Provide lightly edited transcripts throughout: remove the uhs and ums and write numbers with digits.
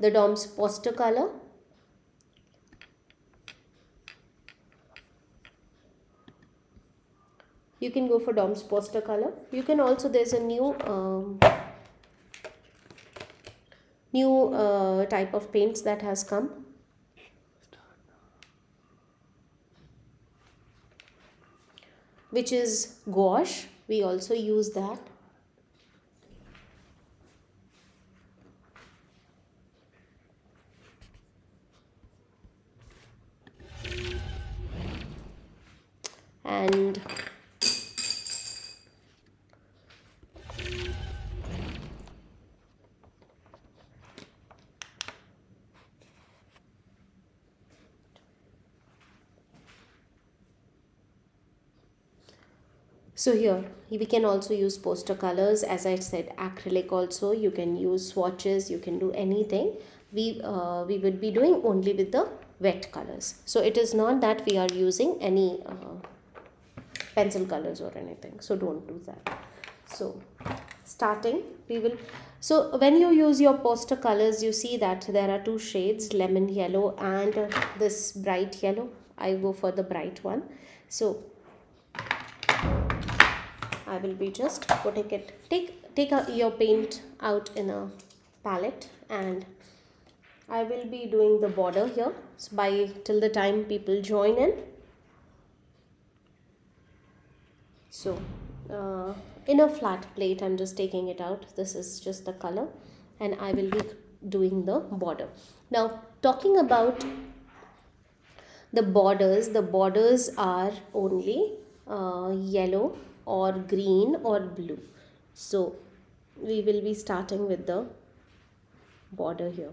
the DOM's poster color, you can go for DOM's poster color. You can also, there's a new type of paints that has come. Which is gouache, we also use that. And so here we can also use poster colors, as I said, acrylic also, you can use swatches, you can do anything. We would be doing only with the wet colors. So it is not that we are using any pencil colors or anything. So don't do that. So starting we will, so when you use your poster colors, you see that there are two shades, lemon yellow and this bright yellow. I go for the bright one. So I will be just putting it, take your paint out in a palette, and I will be doing the border here, so by till the time people join in. So in a flat plate I'm just taking it out. This is just the color, and I will be doing the border. Now talking about the borders are only yellow or green or blue. So we will be starting with the border here.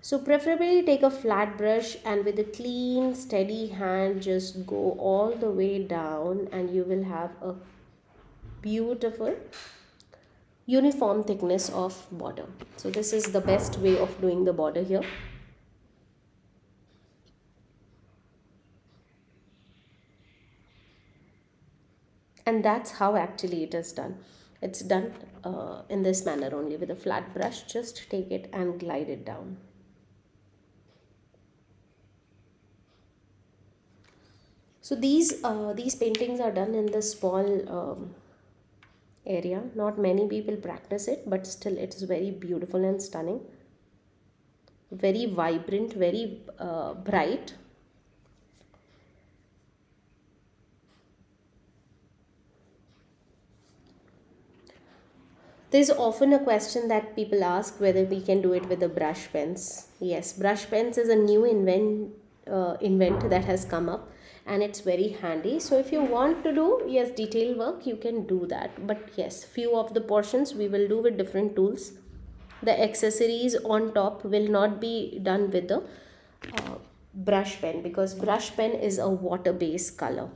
So preferably take a flat brush and with a clean steady hand just go all the way down, and you will have a beautiful uniform thickness of border. So this is the best way of doing the border here. And that's how actually it is done. It's done in this manner only, with a flat brush. Just take it and glide it down. So these paintings are done in the small area. Not many people practice it, but still it is very beautiful and stunning. Very vibrant, very bright. There's often a question that people ask whether we can do it with the brush pens. Yes, brush pens is a new invent that has come up, and it's very handy. So if you want to do, yes, detail work, you can do that. But yes, few of the portions we will do with different tools. The accessories on top will not be done with the brush pen, because brush pen is a water-based color.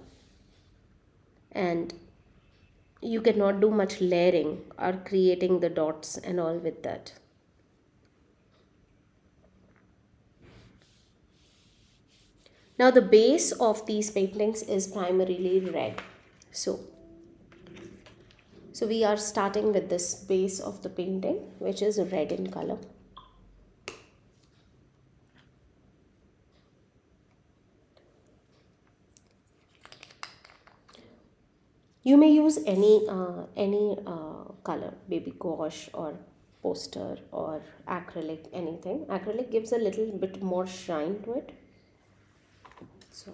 And you cannot do much layering or creating the dots and all with that. Now the base of these paintings is primarily red. So we are starting with this base of the painting, which is red in color. You may use any color, baby gouache or poster or acrylic, anything. Acrylic gives a little bit more shine to it. So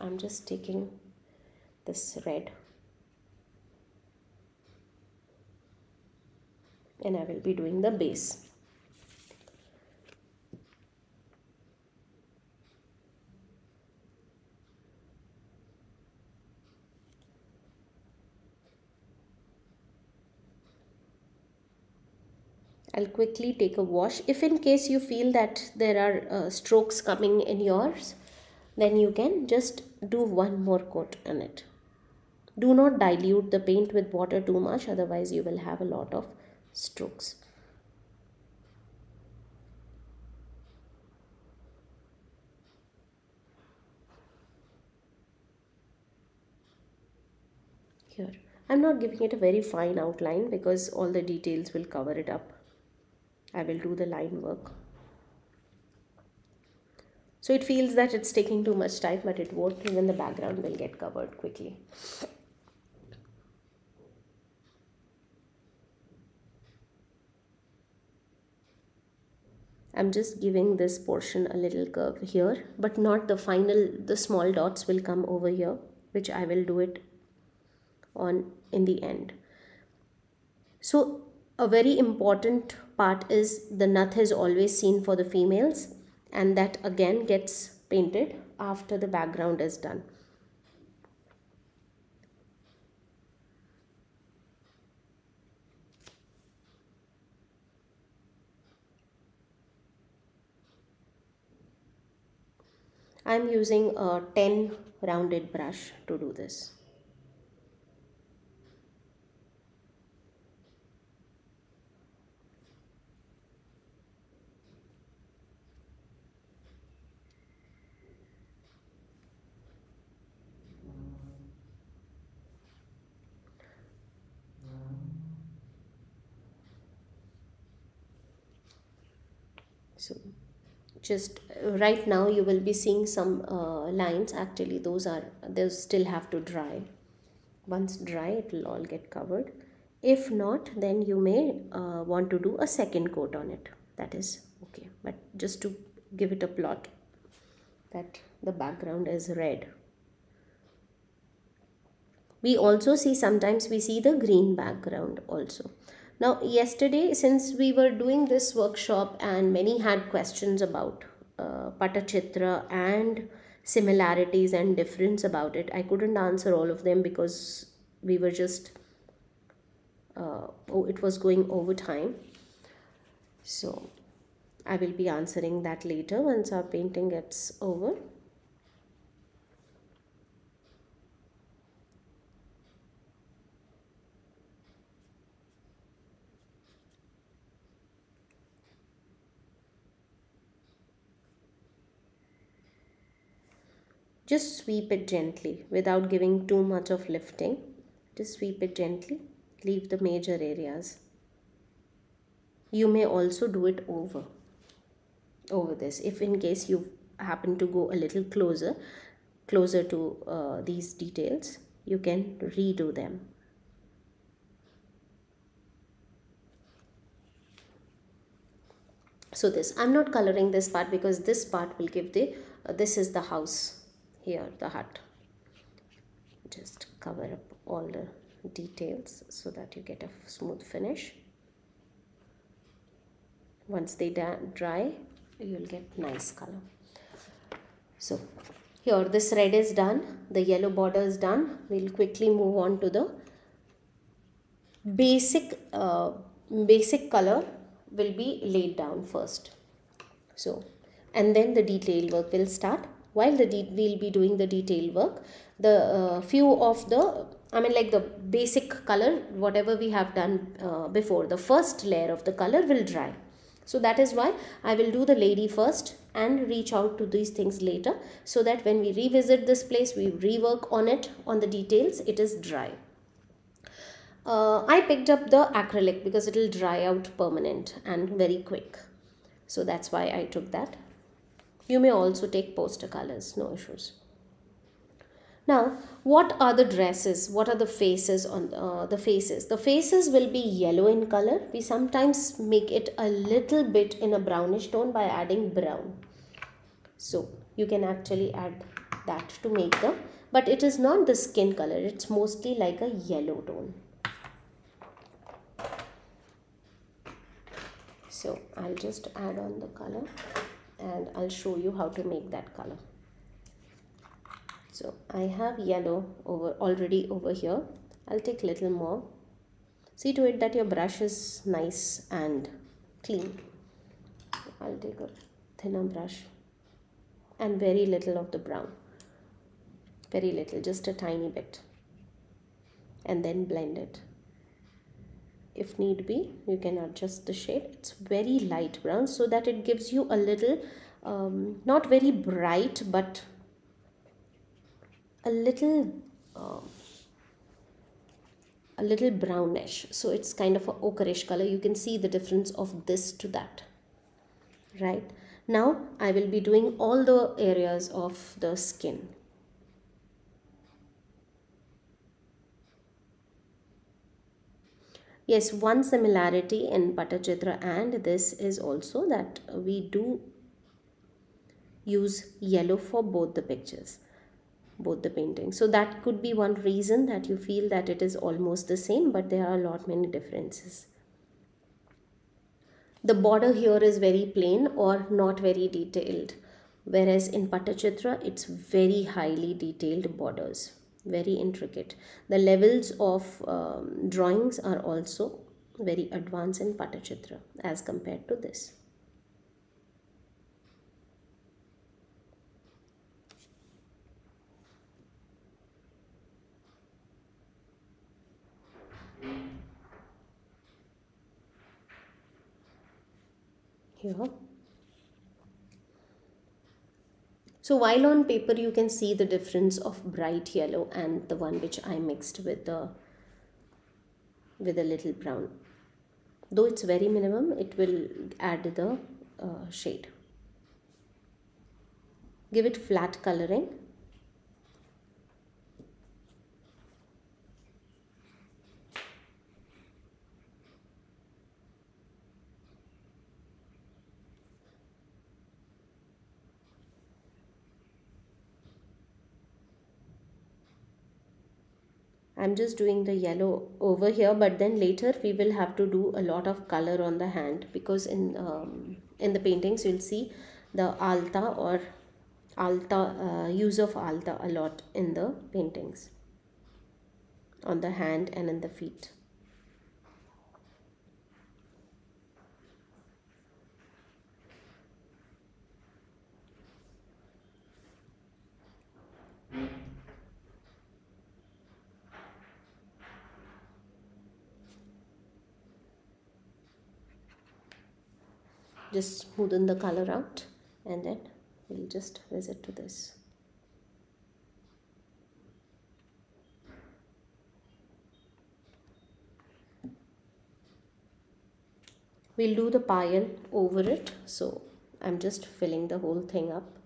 I'm just taking this red, and I will be doing the base. I'll quickly take a wash. If in case you feel that there are strokes coming in yours, then you can just do one more coat on it. Do not dilute the paint with water too much, otherwise you will have a lot of strokes. Here, I'm not giving it a very fine outline because all the details will cover it up. I will do the line work. So it feels that it's taking too much time, but it won't. Even the background will get covered quickly. I'm just giving this portion a little curve here, but not the final. The small dots will come over here, which I will do it on in the end. So a very important part is the nath is always seen for the females, and that again gets painted after the background is done. I'm using a 10 rounded brush to do this. So just right now you will be seeing some lines. Actually those still have to dry. Once dry, it will all get covered. If not, then you may want to do a second coat on it. That is okay, but just to give it a plot that the background is red. We also see, sometimes we see the green background also. Now, yesterday, since we were doing this workshop and many had questions about Patachitra and similarities and difference about it, I couldn't answer all of them because we were just, it was going over time. So, I will be answering that later once our painting gets over. Just sweep it gently without giving too much of lifting. Just sweep it gently. Leave the major areas. You may also do it over this. If in case you happen to go a little closer to these details, you can redo them. So this, I'm not coloring this part because this part will give the, this is the house. Here, the hut. Just cover up all the details so that you get a smooth finish. Once they dry, you'll get nice color. So here, this red is done. The yellow border is done. We'll quickly move on to the basic color will be laid down first. So, and then the detail work will start. While we'll be doing the detail work, the few of the, the basic color, whatever we have done before, the first layer of the color will dry. So that is why I will do the lady first and reach out to these things later, so that when we revisit this place, we rework on it, on the details, it is dry. I picked up the acrylic because it will dry out permanent and very quick. So that's why I took that. You may also take poster colors, no issues. Now, what are the dresses? What are the faces on the faces? The faces will be yellow in color. We sometimes make it a little bit in a brownish tone by adding brown. So, you can actually add that to make them. But it is not the skin color. It's mostly like a yellow tone. So, I'll just add on the color. And I'll show you how to make that color. So I have yellow already over here. I'll take a little more. See to it that your brush is nice and clean. I'll take a thinner brush and very little of the brown. Very little, just a tiny bit. And then blend it. If need be, you can adjust the shade. It's very light brown so that it gives you a little, not very bright, but a little a little brownish, so it's kind of an ochreish color. You can see the difference of this to that, right? Now I will be doing all the areas of the skin. Yes, one similarity in Patachitra and this is also that we do use yellow for both the pictures, both the paintings. So that could be one reason that you feel that it is almost the same, but there are a lot many differences. The border here is very plain or not very detailed, whereas in Patachitra it's very highly detailed borders. Very intricate. The levels of drawings are also very advanced in Patachitra as compared to this. Here. So while on paper you can see the difference of bright yellow and the one which I mixed with a little brown. Though it's very minimum, it will add the shade. Give it flat coloring. I'm just doing the yellow over here, but then later we will have to do a lot of color on the hand, because in the paintings you'll see the alta or alta use of alta a lot in the paintings, on the hand and in the feet. Just smoothen the color out and then we'll just visit to this. We'll do the pile over it, so I'm just filling the whole thing up.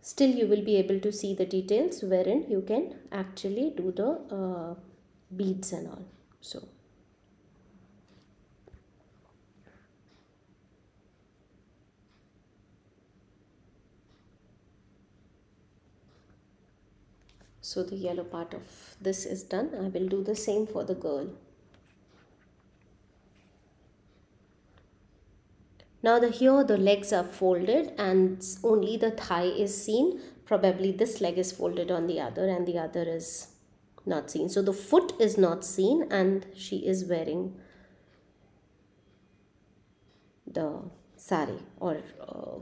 Still you will be able to see the details wherein you can actually do the beads and all. So. So the yellow part of this is done. I will do the same for the girl. Now here the legs are folded and only the thigh is seen. Probably this leg is folded on the other and the other is not seen. So the foot is not seen and she is wearing the sari or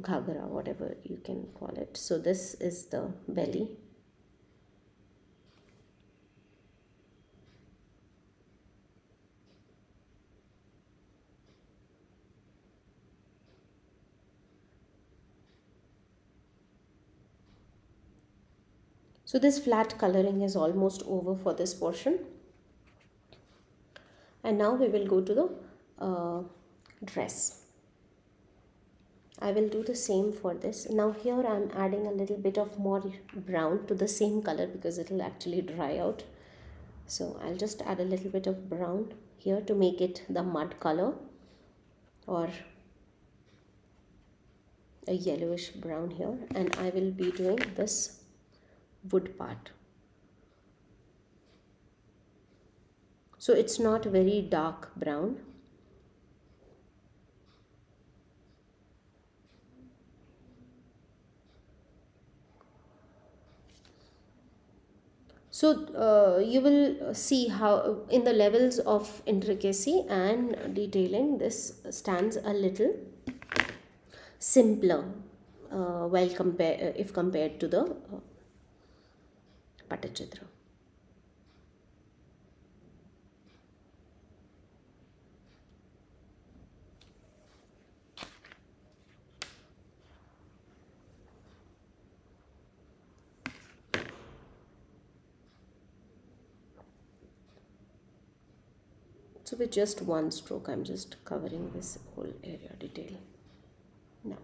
ghagra, whatever you can call it. So this is the belly. So this flat coloring is almost over for this portion. And now we will go to the dress. I will do the same for this. Now here I am adding a little bit of more brown to the same color because it will actually dry out. So I'll just add a little bit of brown here to make it the mud color or a yellowish brown here. And I will be doing this wood part. So it's not very dark brown. So you will see how in the levels of intricacy and detailing this stands a little simpler if compared to the Patachitra. So with just one stroke, I'm just covering this whole area detail. Now,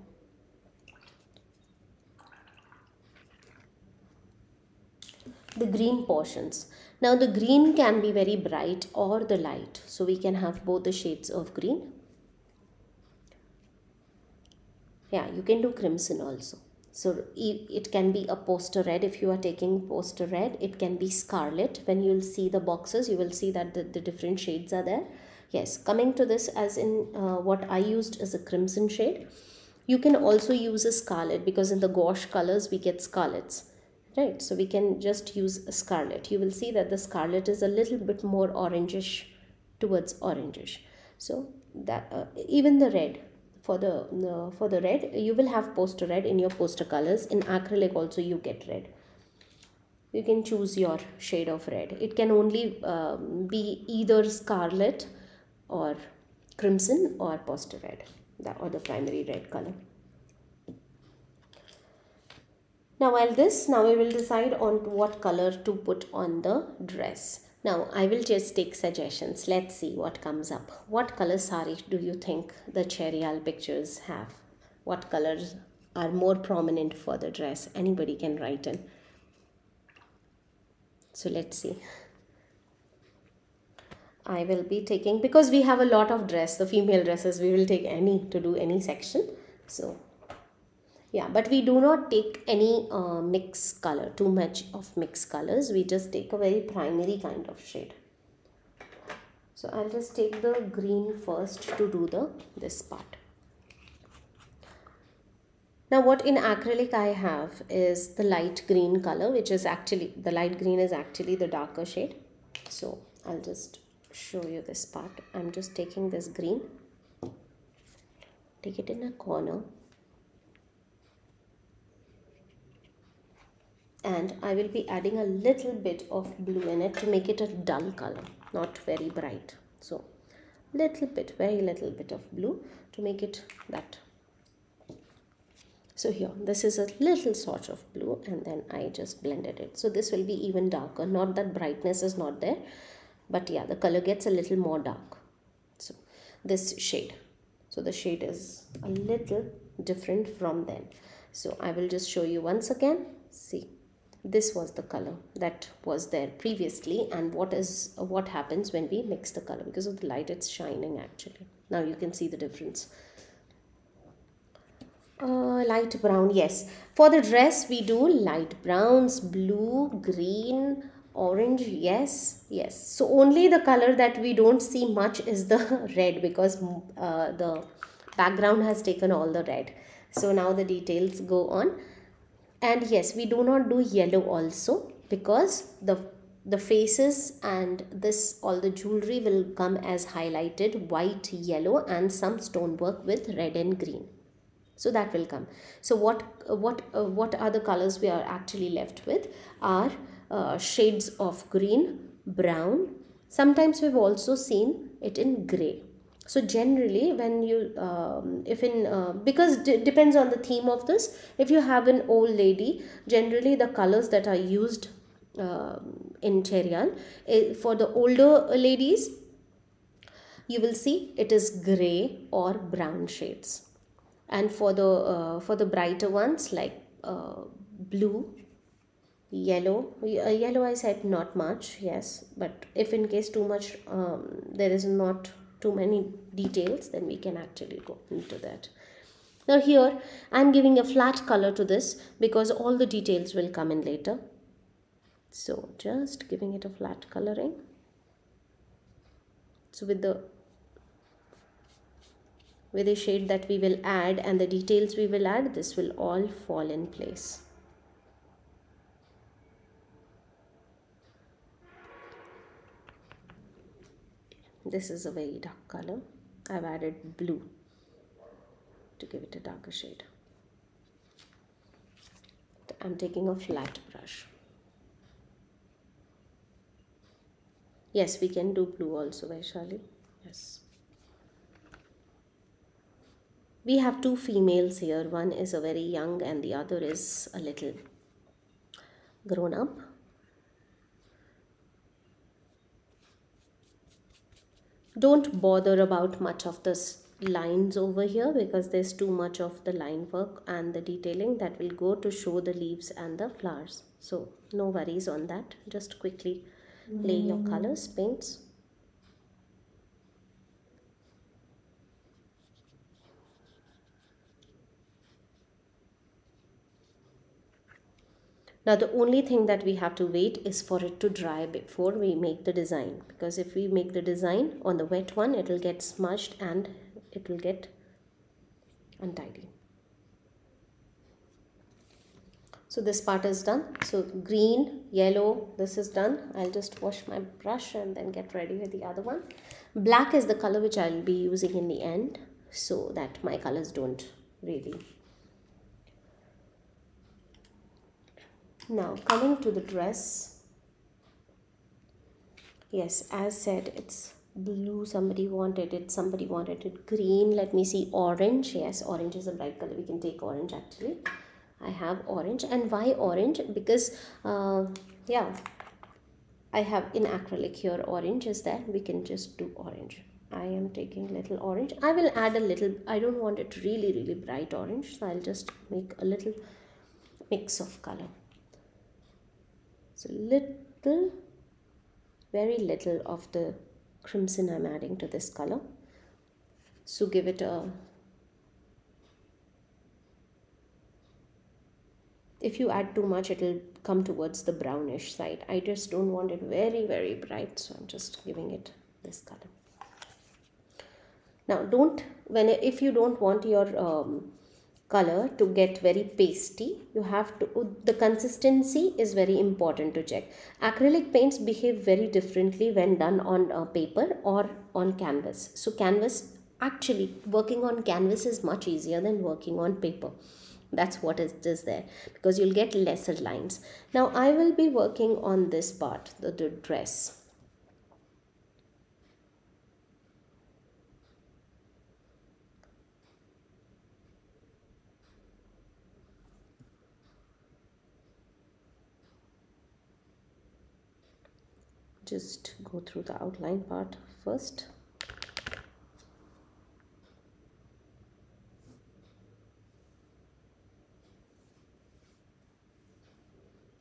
the green portions. Now the green can be very bright or the light. So we can have both the shades of green. Yeah, you can do crimson also. So it can be a poster red. If you are taking poster red, it can be scarlet. When you'll see the boxes, you will see that the different shades are there. Yes, coming to this, as in what I used is a crimson shade. You can also use a scarlet because in the gouache colors, we get scarlets, right? So we can just use a scarlet. You will see that the scarlet is a little bit more orangish, towards orangish. So that even the red, for the red, you will have poster red in your poster colors. In acrylic also you get red. You can choose your shade of red. It can only be either scarlet or crimson or poster red, or the primary red color. Now while this, now we will decide on what color to put on the dress. Now, I will just take suggestions. Let's see what comes up. What color sari do you think the Cheriyal pictures have? What colors are more prominent for the dress? Anybody can write in. So, let's see. I will be taking, because we have a lot of dress, the female dresses, we will take any to do any section. So, yeah, but we do not take any mix color, too much of mixed colors. We just take a very primary kind of shade. So I'll just take the green first to do this part. Now what in acrylic I have is the light green color, which is actually, the light green is actually the darker shade. So I'll just show you this part. I'm just taking this green, take it in a corner. And I will be adding a little bit of blue in it to make it a dull color, not very bright. So little bit, very little bit of blue to make it that. So here, this is a little sort of blue and then I just blended it. So this will be even darker, not that brightness is not there, but yeah, the color gets a little more dark. So this shade, so the shade is a little different from then. So I will just show you once again, see. This was the color that was there previously and what happens when we mix the color. Because of the light, it's shining actually. Now you can see the difference. Light brown, yes. For the dress, we do light browns, blue, green, orange, yes, yes. So only the color that we don't see much is the red because the background has taken all the red. So now the details go on. And yes, we do not do yellow also because the faces and this, all the jewelry will come as highlighted white, yellow and some stonework with red and green. So that will come. So what are the colors we are actually left with are shades of green, brown. Sometimes we've also seen it in grey. So generally when you, because depends on the theme of this, if you have an old lady, generally the colors that are used in Cheriyal, for the older ladies, you will see it is grey or brown shades. And for the brighter ones like blue, yellow, yellow I said not much, yes, but if in case too much, there is not too many details, then we can actually go into that. Now here I'm giving a flat color to this because all the details will come in later. So just giving it a flat coloring. So with the shade that we will add and the details we will add, this will all fall in place. This is a very dark color. I've added blue to give it a darker shade. I'm taking a flat brush. Yes, we can do blue also, Vaishali. Yes. We have two females here. One is a very young and the other is a little grown up. Don't bother about much of this lines over here because there's too much of the line work and the detailing that will go to show the leaves and the flowers. So no worries on that. Just quickly lay your colors, paints. Now the only thing that we have to wait is for it to dry before we make the design, because if we make the design on the wet one, it will get smudged and it will get untidy. So this part is done. So green, yellow, this is done. I'll just wash my brush and then get ready with the other one. Black is the color which I'll be using in the end so that my colors don't really. Now coming to the dress, yes, as said, it's blue, somebody wanted it green, let me see, orange, yes, orange is a bright color, we can take orange actually, I have orange. And why orange? Because yeah, I have in acrylic here, orange is there, we can just do orange. I am taking little orange, I will add a little, I don't want it really bright orange, so I'll just make a little mix of color. So little, very little of the crimson I'm adding to this color. So give it a, if you add too much, it'll come towards the brownish side. I just don't want it very bright. So I'm just giving it this color. Now don't, if you don't want your color to get very pasty, you have to, the consistency is very important to check. Acrylic paints behave very differently when done on paper or on canvas. So canvas, actually working on canvas is much easier than working on paper. That's what it is there, because you'll get lesser lines. Now I will be working on this part, the dress. Just go through the outline part first.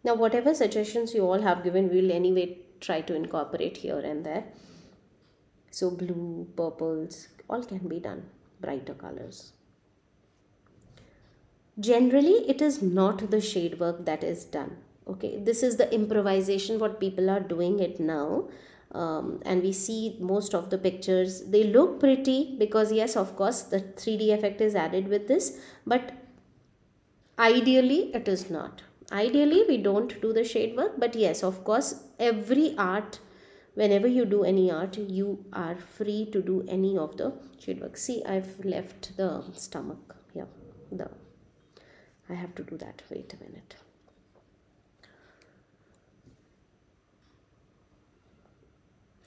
Now whatever suggestions you all have given, we'll anyway try to incorporate here and there. So blue, purples, all can be done, brighter colors. Generally it is not the shade work that is done. Okay, this is the improvisation what people are doing it now, and we see most of the pictures, they look pretty because yes, of course the 3D effect is added with this, but ideally it is not. Ideally we don't do the shade work, but yes, of course every art, whenever you do any art, you are free to do any of the shade work. See, I've left the stomach here, I have to do that, wait a minute.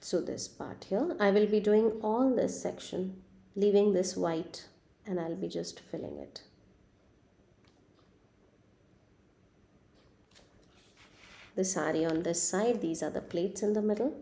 So this part here, I will be doing all this section, leaving this white, and I'll be just filling it. The sari on this side, these are the plates in the middle.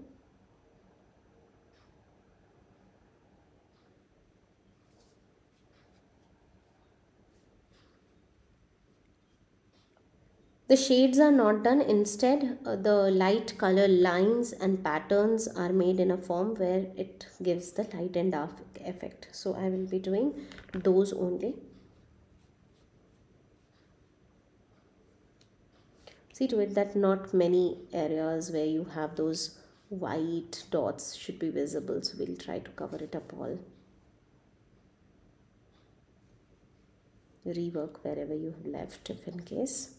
The shades are not done, instead the light color lines and patterns are made in a form where it gives the light and dark effect. So I will be doing those only. See to it that not many areas where you have those white dots should be visible, so we'll try to cover it up all. Rework wherever you have left if in case.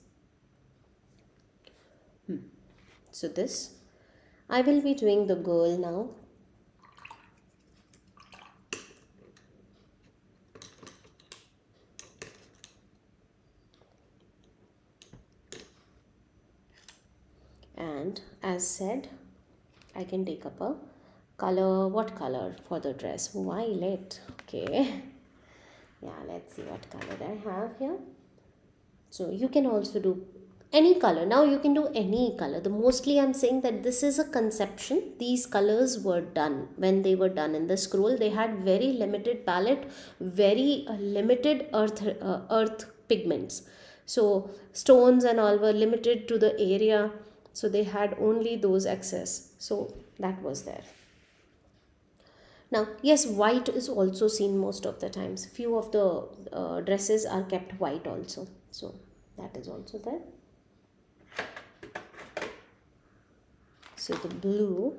So this, I will be doing the girl now. And as said, I can take up a color. What color for the dress? Violet. Okay. Yeah, let's see what color I have here. So you can also do any color. Now you can do any color. The mostly I'm saying that this is a conception. These colors were done when they were done in the scroll. They had very limited palette, very limited earth pigments. So stones and all were limited to the area. So they had only those excess. So that was there. Now, yes, white is also seen most of the times. Few of the dresses are kept white also. So that is also there. So the blue.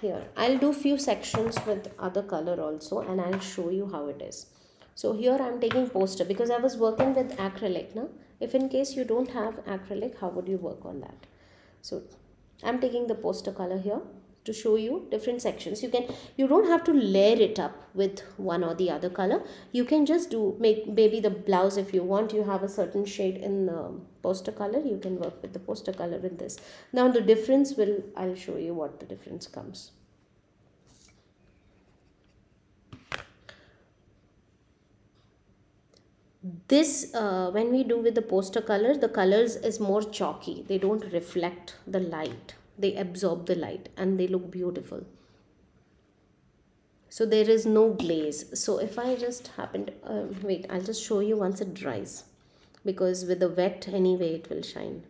Here, I'll do few sections with other color also and I'll show you how it is. So here I'm taking poster because I was working with acrylic. Now, if in case you don't have acrylic, how would you work on that? So I'm taking the poster color here to show you different sections. You don't have to layer it up with one or the other color. You can just do, maybe the blouse if you want, you have a certain shade in the poster color, you can work with the poster color in this. Now the difference will, I'll show you what the difference comes. This, when we do with the poster color, the colors is more chalky. They don't reflect the light. They absorb the light and they look beautiful. So there is no glaze. So if I just happen to, wait, I'll just show you once it dries. Because with the wet anyway, it will shine.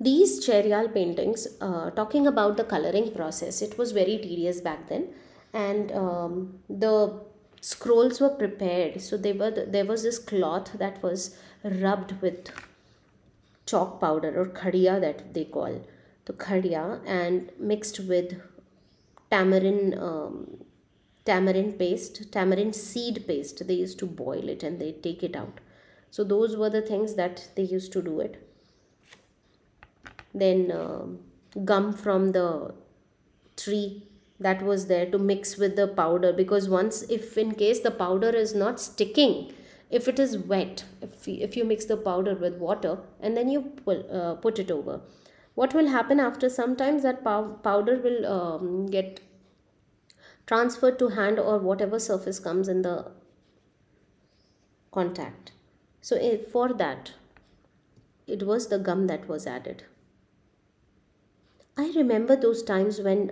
These Cheriyal paintings, talking about the coloring process, it was very tedious back then, and the scrolls were prepared. So they were there was this cloth that was rubbed with chalk powder or khadiya that they call, the khadiya, and mixed with tamarind seed paste. They used to boil it and they take it out. So those were the things that they used to do it. Then gum from the tree that was there to mix with the powder, because once, if in case the powder is not sticking, if it is wet, if you mix the powder with water and then you put it over, what will happen after sometimes that powder will get transferred to hand or whatever surface comes in the contact. So for that it was the gum that was added. I remember those times when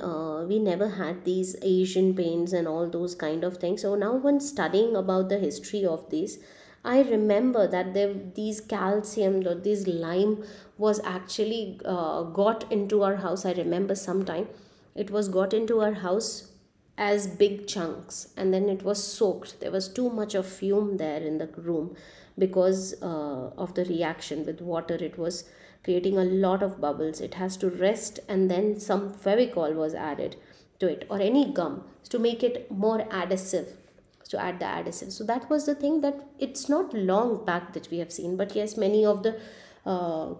we never had these Asian paints and all those kind of things. So now when studying about the history of these, I remember that these calcium or these lime was actually got into our house. I remember sometime it was got into our house as big chunks and then it was soaked. There was too much of fume there in the room because of the reaction with water. It was creating a lot of bubbles. It has to rest, and then some Fevicol was added to it or any gum to make it more adhesive, to add the adhesive. So that was the thing, that it's not long back that we have seen, but yes, many of the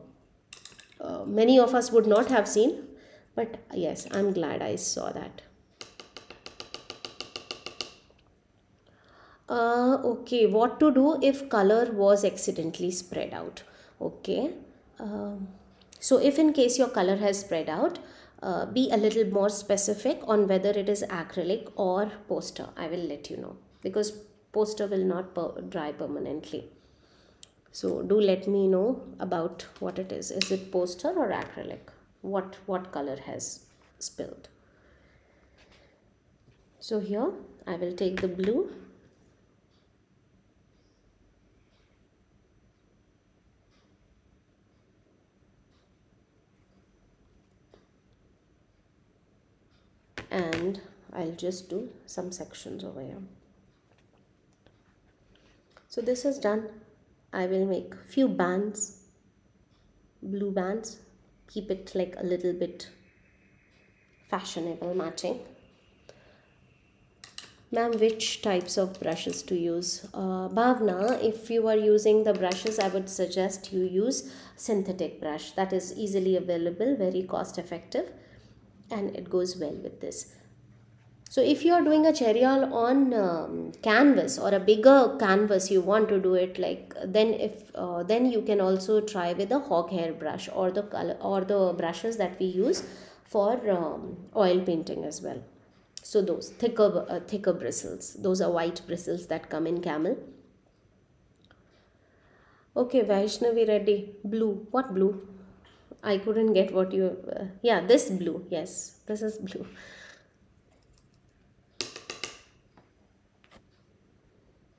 many of us would not have seen, but yes, I'm glad I saw that. Okay, what to do if color was accidentally spread out? Okay. So if in case your color has spread out, be a little more specific on whether it is acrylic or poster. I will let you know, because poster will not dry permanently. So do let me know about what it is. Is it poster or acrylic? What color has spilled? So here I will take the blue. And I'll just do some sections over here. So this is done. I will make few bands, blue bands, keep it like a little bit fashionable, matching. Ma'am, which types of brushes to use? Bhavna, if you are using the brushes, I would suggest you use synthetic brush. That is easily available, very cost effective. And it goes well with this. So if you are doing a Cheriyal on canvas or a bigger canvas, you want to do it like then you can also try with the hog hair brush or the color or the brushes that we use for oil painting as well. So those thicker bristles, those are white bristles that come in camel. Okay, Vaishnavi Reddy, blue. What blue? I couldn't get what you. Yeah, this blue. Yes, this is blue.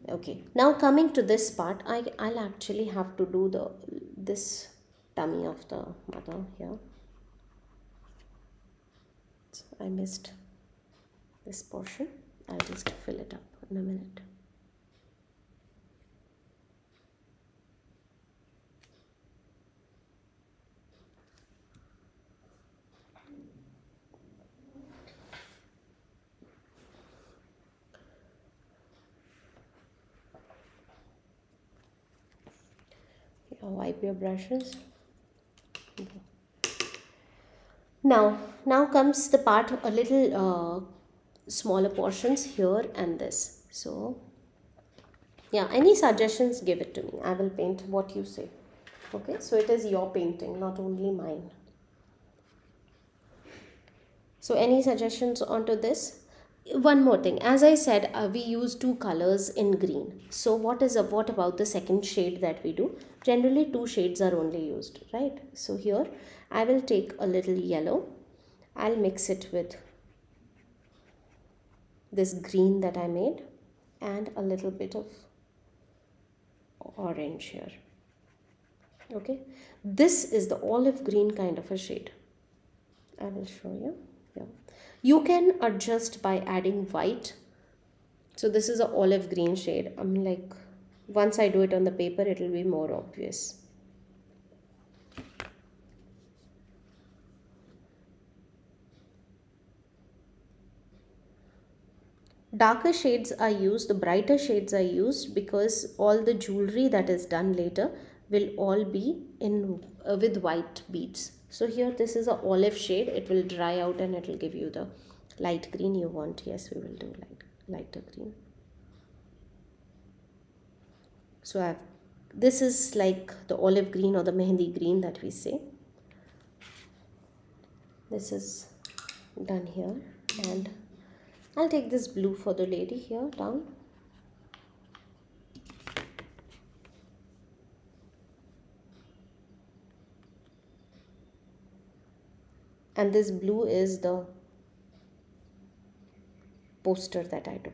Okay, now coming to this part, I'll actually have to do this tummy of the mother here. So I missed this portion. I'll just fill it up in a minute. Wipe your brushes. Now comes the part, a little smaller portions here and this. So yeah, any suggestions, give it to me. I will paint what you say. Okay, so it is your painting, not only mine. So any suggestions onto this? One more thing, as I said, we use two colors in green. So what about the second shade that we do? Generally two shades are only used, right? So here I will take a little yellow. I'll mix it with this green that I made and a little bit of orange here. Okay, this is the olive green kind of a shade. I will show you. Yeah. You can adjust by adding white. So this is an olive green shade. I'm like, once I do it on the paper, it will be more obvious. Darker shades are used, the brighter shades are used because all the jewelry that is done later will all be in with white beads. So here this is a olive shade. It will dry out and it will give you the light green you want. Yes, we will do lighter green. So this is like the olive green or the mehendi green that we say. This is done here, and I'll take this blue for the lady here down. And this blue is the poster that I took.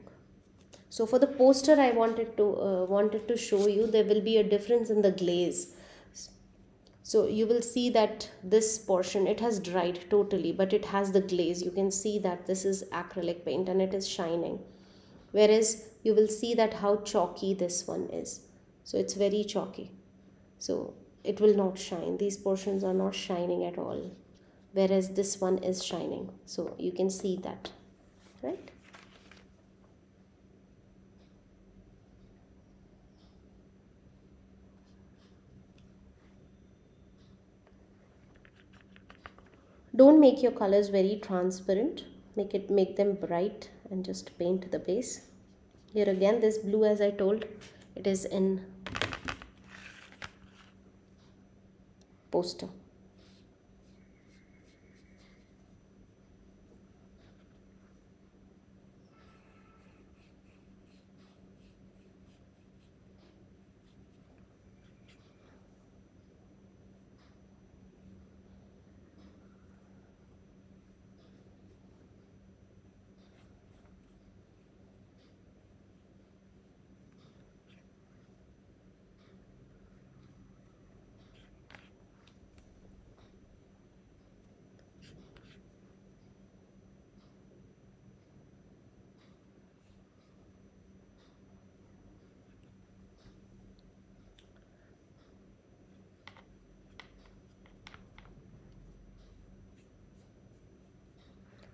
So for the poster, I wanted to show you there will be a difference in the glaze. So you will see that this portion, it has dried totally, but it has the glaze. You can see that this is acrylic paint and it is shining. Whereas you will see that how chalky this one is. So it's very chalky. So it will not shine. These portions are not shining at all. Whereas this one is shining, so you can see that, right? Don't make your colors very transparent. Make them bright and just paint the base. Here again, this blue, as I told, it is in poster.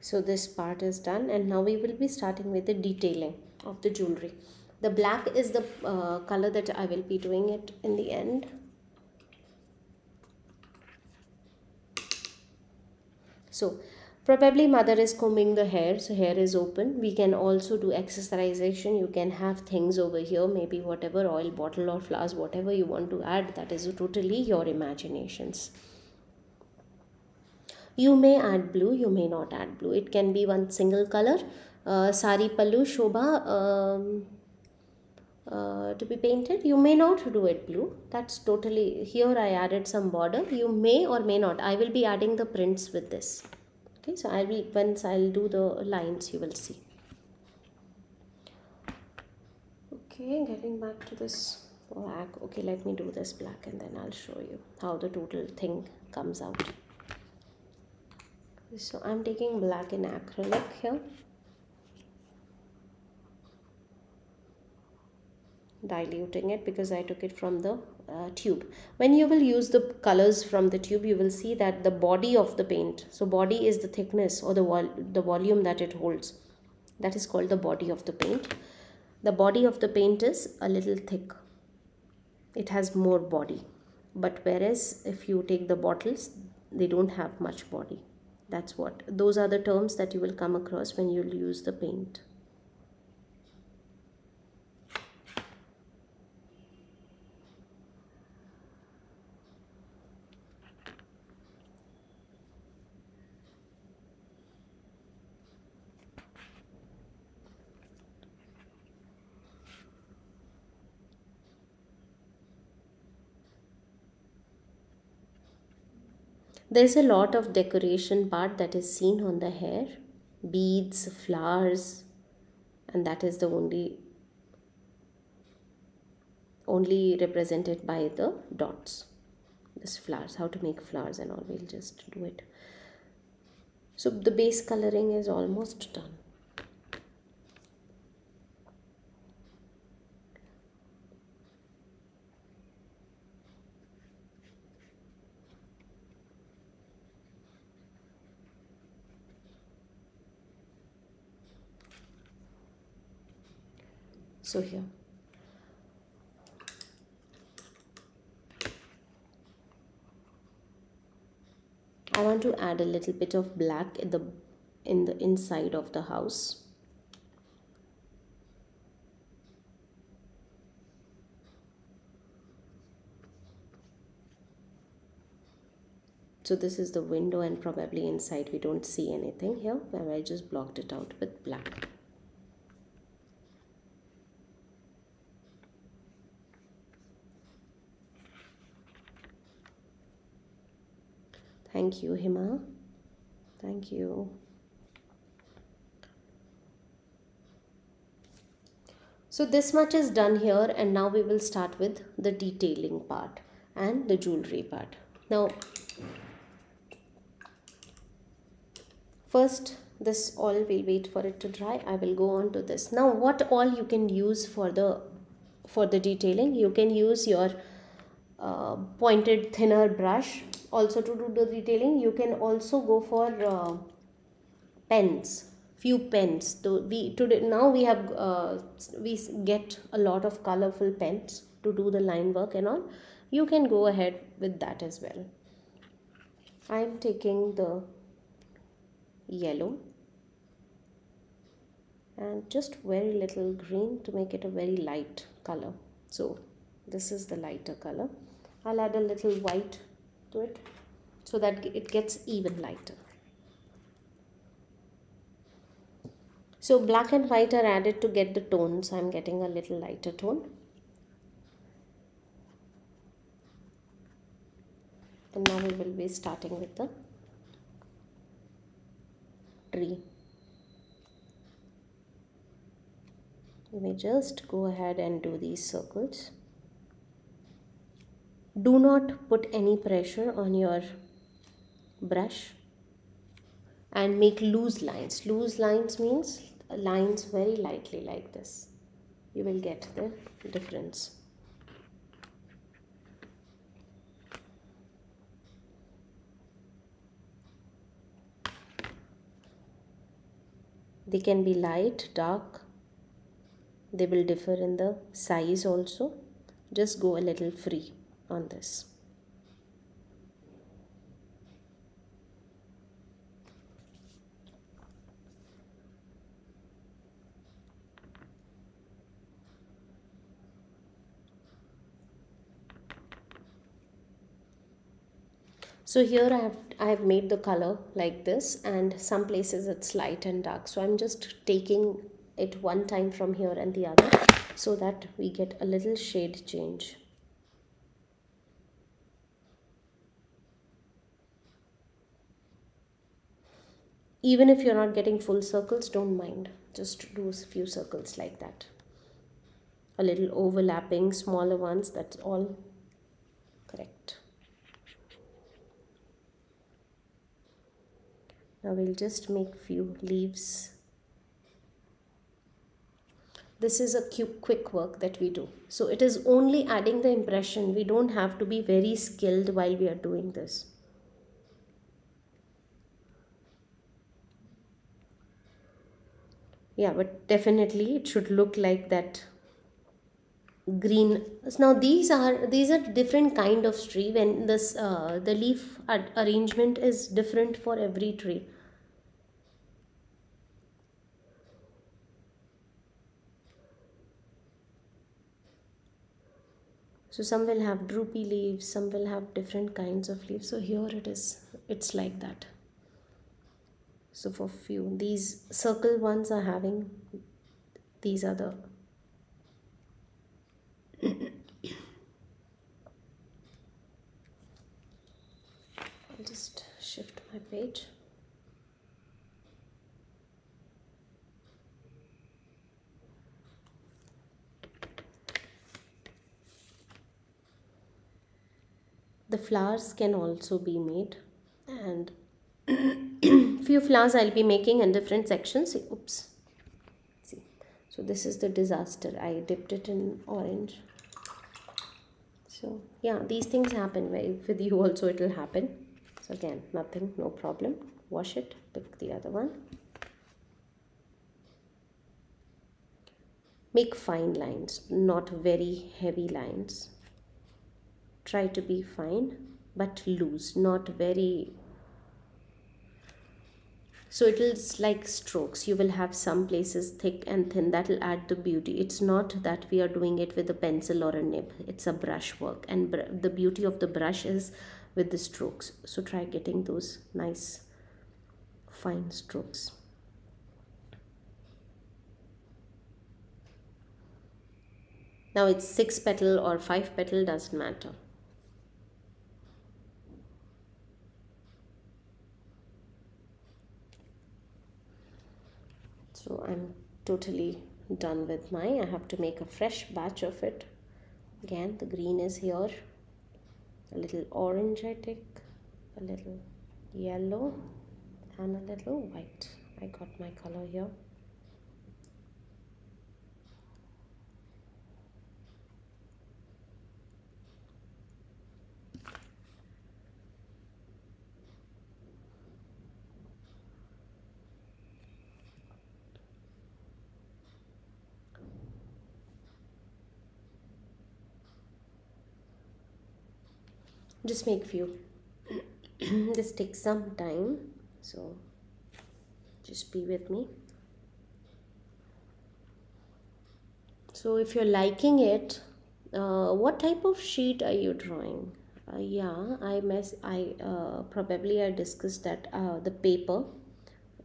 So this part is done, and now we will be starting with the detailing of the jewelry. The black is the color that I will be doing it in the end. So Probably mother is combing the hair, so hair is open. We can also do accessorization. You can have things over here, maybe whatever oil bottle or flowers, whatever you want to add, that is totally your imaginations. You may add blue, you may not add blue. It can be one single color. Sari pallu shobha to be painted, you may not do it blue. That's totally, here I added some border. You may or may not. I will be adding the prints with this. Okay, so I will, once I'll do the lines, you will see. Okay, getting back to this black. Okay, let me do this black and then I'll show you how the total thing comes out. So I'm taking black in acrylic here. Diluting it because I took it from the tube. When you will use the colors from the tube, you will see that the body of the paint, so body is the thickness or the volume that it holds, that is called the body of the paint. The body of the paint is a little thick, it has more body, but whereas if you take the bottles, they don't have much body. That's what, those are the terms that you will come across when you'll use the paint. There's a lot of decoration part that is seen on the hair, beads, flowers, and that is the only represented by the dots. This flowers, how to make flowers and all, we'll just do it. So the base coloring is almost done. So here, I want to add a little bit of black in the inside of the house. So this is the window, and probably inside we don't see anything here, where I just blocked it out with black. Thank you, Hima. Thank you. So this much is done here, and now we will start with the detailing part and the jewelry part. Now, first this all, we'll wait for it to dry. I will go on to this. Now, what all you can use for the detailing? You can use your pointed thinner brush. Also to do the detailing, you can also go for pens, few pens. So we get a lot of colorful pens to do the line work and all. You can go ahead with that as well. I am taking the yellow and just very little green to make it a very light color. So this is the lighter color. I'll add a little white to it so that it gets even lighter. So black and white are added to get the tone, so I'm getting a little lighter tone. And now we will be starting with the tree. You may just go ahead and do these circles. Do not put any pressure on your brush and make loose lines. Loose lines means lines very lightly like this. You will get the difference. They can be light, dark. They will differ in the size also. Just go a little free on this. So here I have made the color like this, and some places it's light and dark. So I'm just taking it one time from here and the other so that we get a little shade change. Even if you're not getting full circles, don't mind. Just do a few circles like that. A little overlapping, smaller ones, that's all correct. Now we'll just make few leaves. This is a quick work that we do. So it is only adding the impression. We don't have to be very skilled while we are doing this. Yeah, but definitely it should look like that green. Now these are different kind of tree. When this the leaf arrangement is different for every tree. So some will have droopy leaves, some will have different kinds of leaves. So here it is, it's like that. So for few, these circle ones are having, these are the I'll just shift my page. The flowers can also be made, and few flowers I'll be making in different sections. Oops. See, so this is the disaster. I dipped it in orange. So yeah, these things happen. With you also it will happen. So again, nothing, no problem. Wash it, pick the other one. Make fine lines, not very heavy lines. Try to be fine, but loose, not very. So it is like strokes. You will have some places thick and thin. That will add the beauty. It's not that we are doing it with a pencil or a nib. It's a brush work. And the beauty of the brush is with the strokes. So try getting those nice fine strokes. Now it's 6 petal or 5 petal, doesn't matter. So I'm totally done with mine. I have to make a fresh batch of it. Again, the green is here. A little orange I take, a little yellow and a little white. I got my color here. Just make few. This takes some time, so just be with me. So if you're liking it, what type of sheet are you drawing? Yeah, probably I discussed that the paper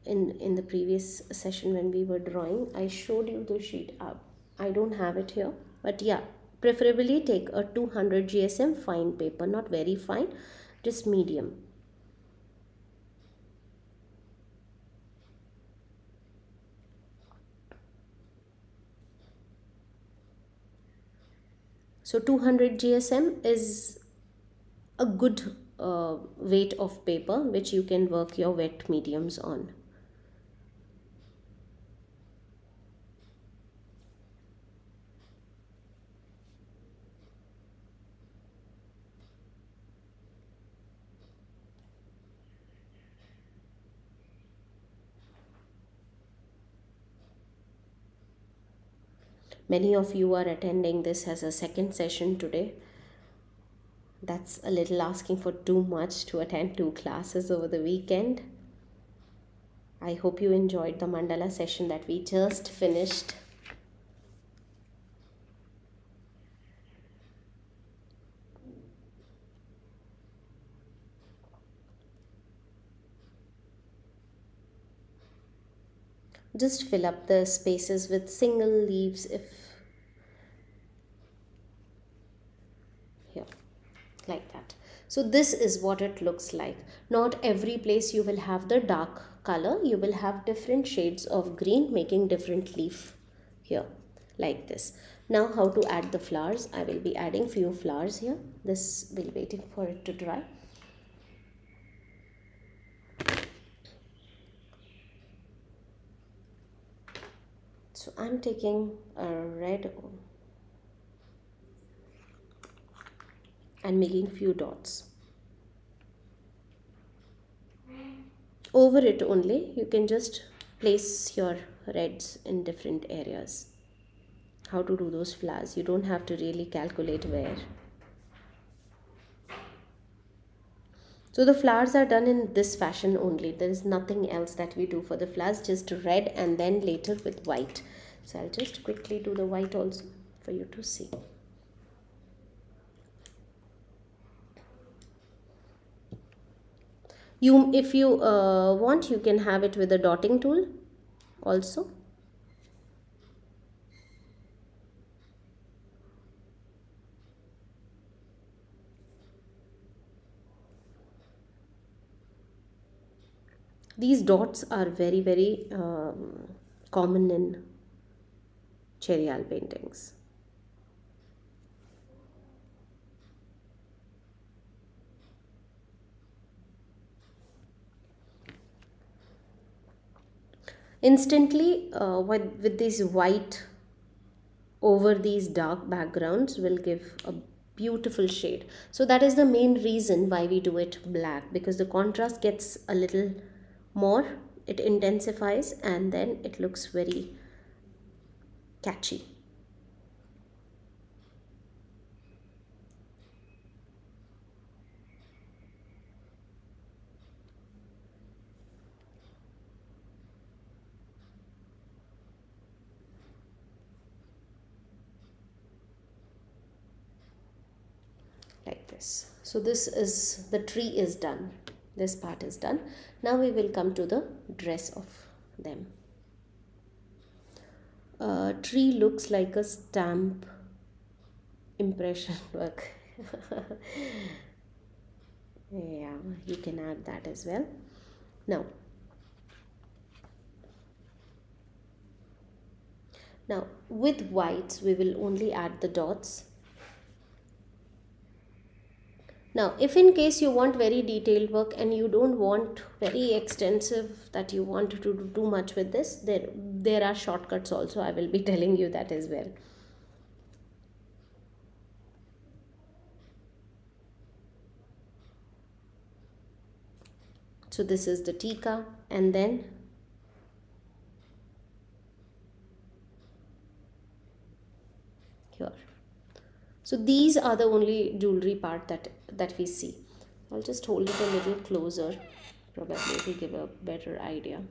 in the previous session when we were drawing. I showed you the sheet up. I don't have it here, but yeah. Preferably take a 200 GSM fine paper, not very fine, just medium. So 200 GSM is a good weight of paper which you can work your wet mediums on. Many of you are attending this as a second session today. That's a little asking for too much to attend 2 classes over the weekend. I hope you enjoyed the mandala session that we just finished. just fill up the spaces with single leaves here, like that. So this is what it looks like. Not every place you will have the dark color, you will have different shades of green making different leaf here, like this. Now how to add the flowers. I will be adding few flowers here. This will be waiting for it to dry. So I'm taking a red and making few dots. Over it only, you can just place your reds in different areas. How to do those flowers, you don't have to really calculate where. So the flowers are done in this fashion only. There is nothing else that we do for the flowers, just red and then later with white. So I'll just quickly do the white also for you to see. If you want, you can have it with a dotting tool also. These dots are very, very common in Cheriyal paintings. Instantly with this white over these dark backgrounds will give a beautiful shade. So that is the main reason why we do it black, because the contrast gets a little more, it intensifies, and then it looks very catchy. So this is, the tree is done, this part is done. Now we will come to the dress of them. Tree looks like a stamp impression work. Yeah, you can add that as well. Now with whites we will only add the dots. Now, if in case you want very detailed work and you don't want very extensive, that you want to do much with this, there are shortcuts also. I will be telling you that as well. So this is the tikka, and then here. So these are the only jewelry part that we see. I'll just hold it a little closer, probably it will give a better idea.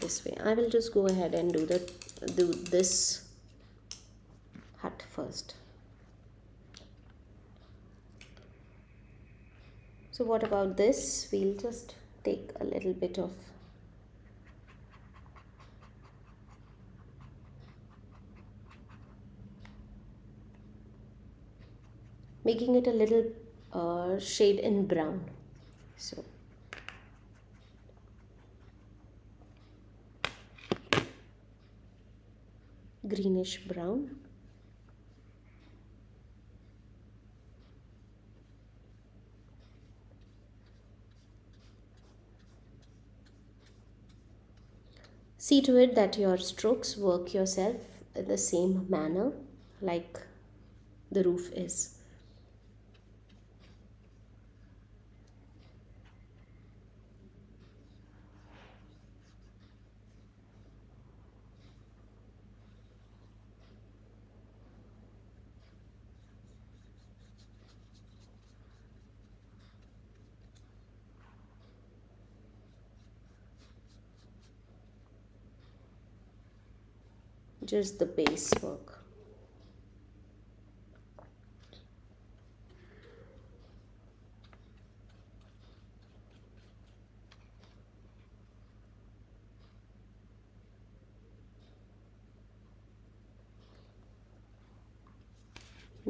This way, I will just go ahead and do this hat first. So what about this? We'll just take a little bit of making it a little shade in brown. So greenish brown. See to it that your strokes work yourself in the same manner like the roof is. Just the base work.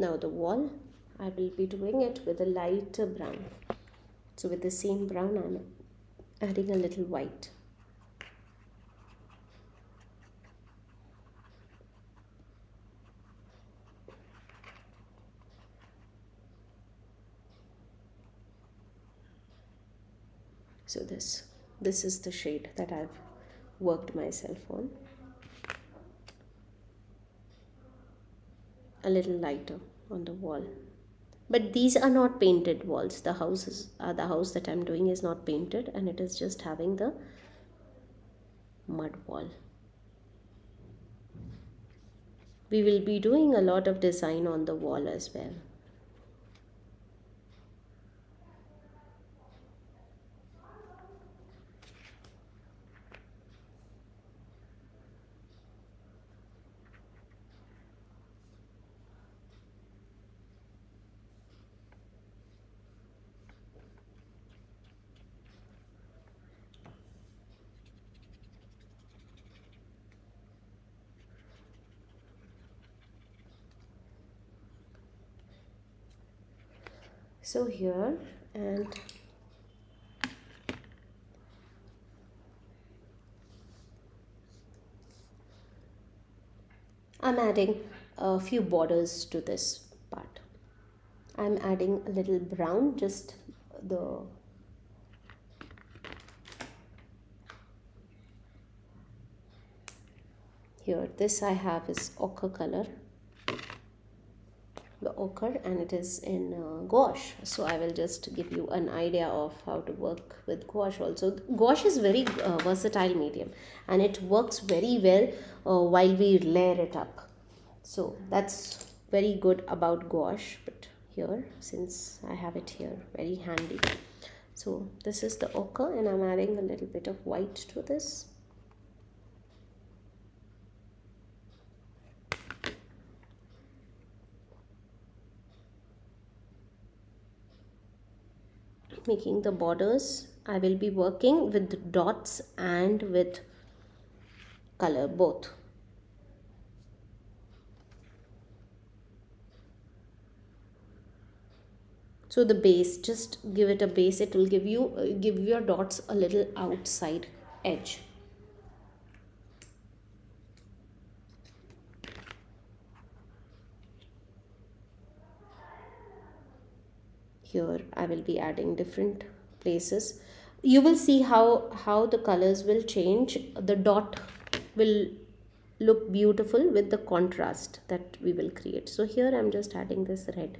Now the wall, I will be doing it with a lighter brown. So with the same brown, I'm adding a little white. So this is the shade that I've worked myself on. A little lighter on the wall. But these are not painted walls. The house that I'm doing is not painted, and it is just having the mud wall. We will be doing a lot of design on the wall as well. So here, and I'm adding a few borders to this part. I'm adding a little brown, just the here. This I have is ochre color. The ochre, and it is in gouache. So I will just give you an idea of how to work with gouache also. Gouache is very versatile medium, and it works very well while we layer it up. So that's very good about gouache. But here, since I have it here, very handy. So this is the ochre, and I'm adding a little bit of white to this. Making the borders, I will be working with dots and with color both. So the base, just give it a base, it will give you give your dots a little outside edge. Here I will be adding different places. You will see how the colors will change. The dot will look beautiful with the contrast that we will create. So here I'm just adding this red,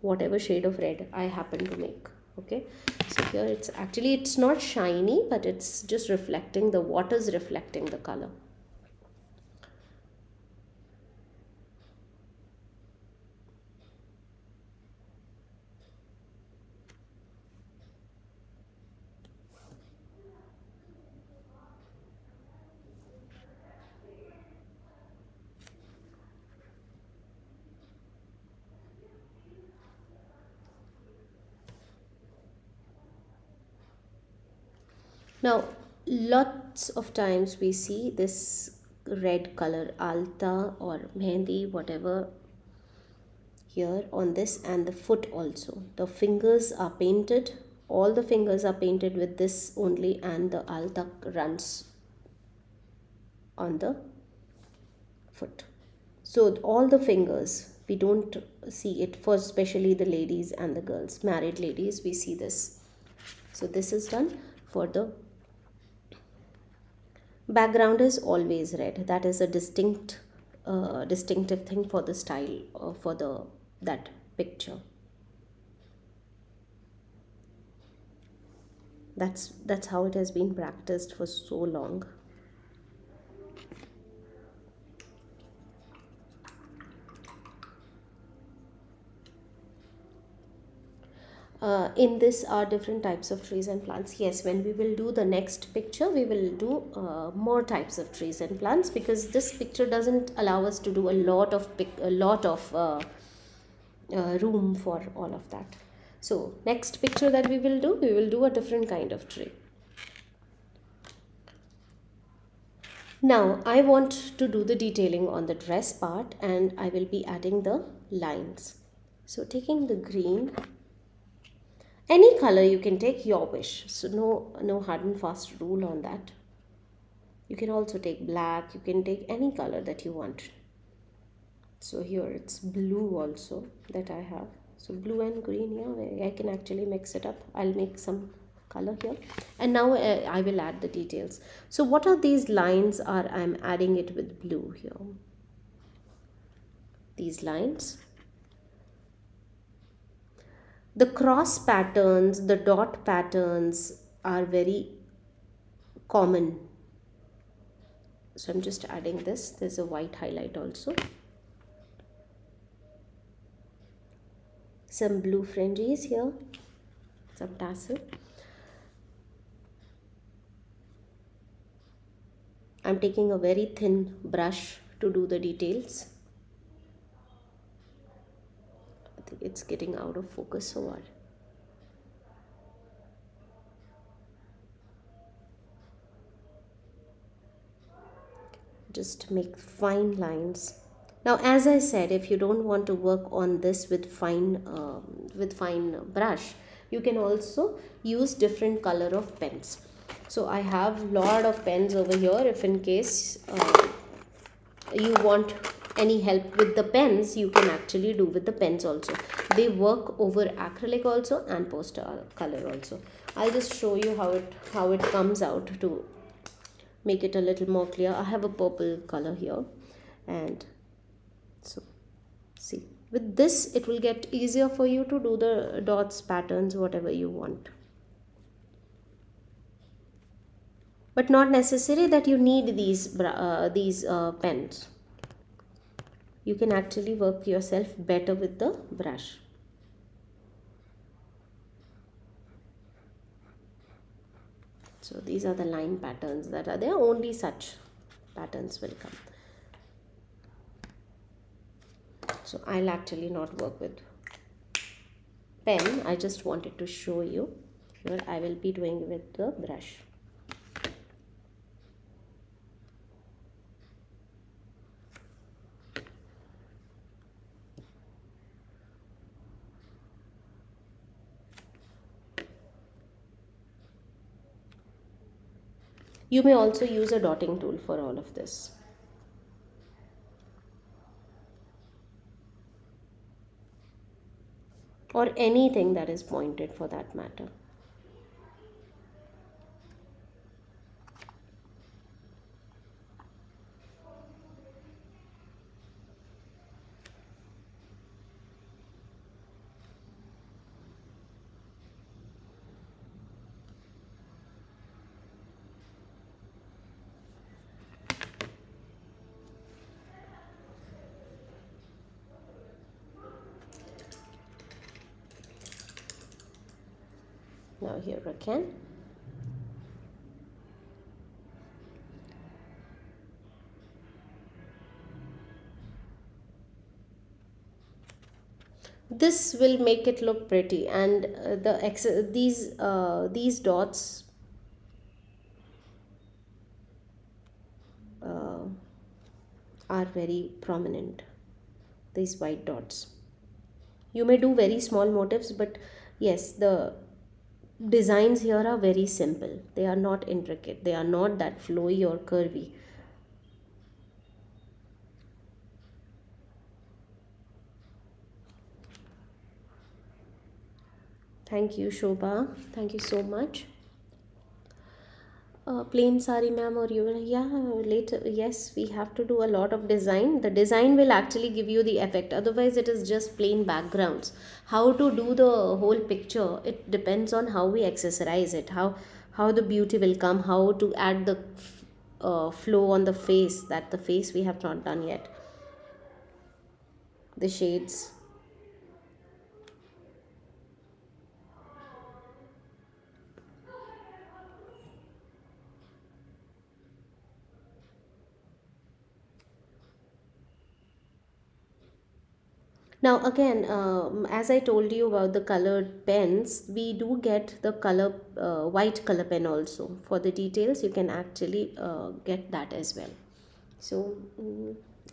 whatever shade of red I happen to make. Okay, so here it's not shiny, but it's just reflecting, the water's reflecting the color. Now, lots of times we see this red color, alta or mehendi, whatever, here on this, and the foot also. The fingers are painted, all the fingers are painted with this only, and the alta runs on the foot. So all the fingers, we don't see it, for especially the ladies and the girls, married ladies, we see this. So this is done. For the background is always red. That is a distinctive thing for the style, for that picture. That's how it has been practiced for so long. In this are different types of trees and plants. Yes, when we will do the next picture, we will do more types of trees and plants, because this picture doesn't allow us to do a lot of room for all of that. So next picture that we will do a different kind of tree. Now I want to do the detailing on the dress part, and I will be adding the lines. So taking the green, any color you can take, your wish. So no hard and fast rule on that. You can also take black, you can take any color that you want. So here it's blue also that I have. So blue and green, yeah, I can actually mix it up. I'll make some color here, and now I will add the details. So what are these lines? Are I'm adding it with blue here, these lines, the cross patterns, the dot patterns are very common. So I'm just adding this. There's a white highlight also, some blue fringes here, some tassel. I'm taking a very thin brush to do the details. I think it's getting out of focus or what? Just make fine lines. Now, as I said, if you don't want to work on this with fine brush, you can also use different color of pens. So I have lot of pens over here. If in case you want any help with the pens, you can actually do with the pens also. They work over acrylic also and poster color also. I'll just show you how it comes out to make it a little more clear. I have a purple color here, and so see, with this it will get easier for you to do the dots, patterns, whatever you want. But not necessary that you need these pens. You can actually work yourself better with the brush. So these are the line patterns that are there. Only such patterns will come. So I'll actually not work with pen. I just wanted to show you. Here I will be doing with the brush. You may also use a dotting tool for all of this. Or anything that is pointed for that matter. Now here again, this will make it look pretty, and these dots are very prominent. These white dots. You may do very small motifs, but yes, the designs here are very simple. They are not intricate. They are not that flowy or curvy. Thank you, Shobha. Thank you so much. Plain sari, ma'am, or you? Yeah, later. Yes, we have to do a lot of design. The design will actually give you the effect. Otherwise, it is just plain backgrounds. How to do the whole picture? It depends on how we accessorize it. How the beauty will come. How to add the flow on the face. That the face we have not done yet. The shades. Now again, as I told you about the colored pens, we do get the color white color pen also. For the details, you can actually get that as well. So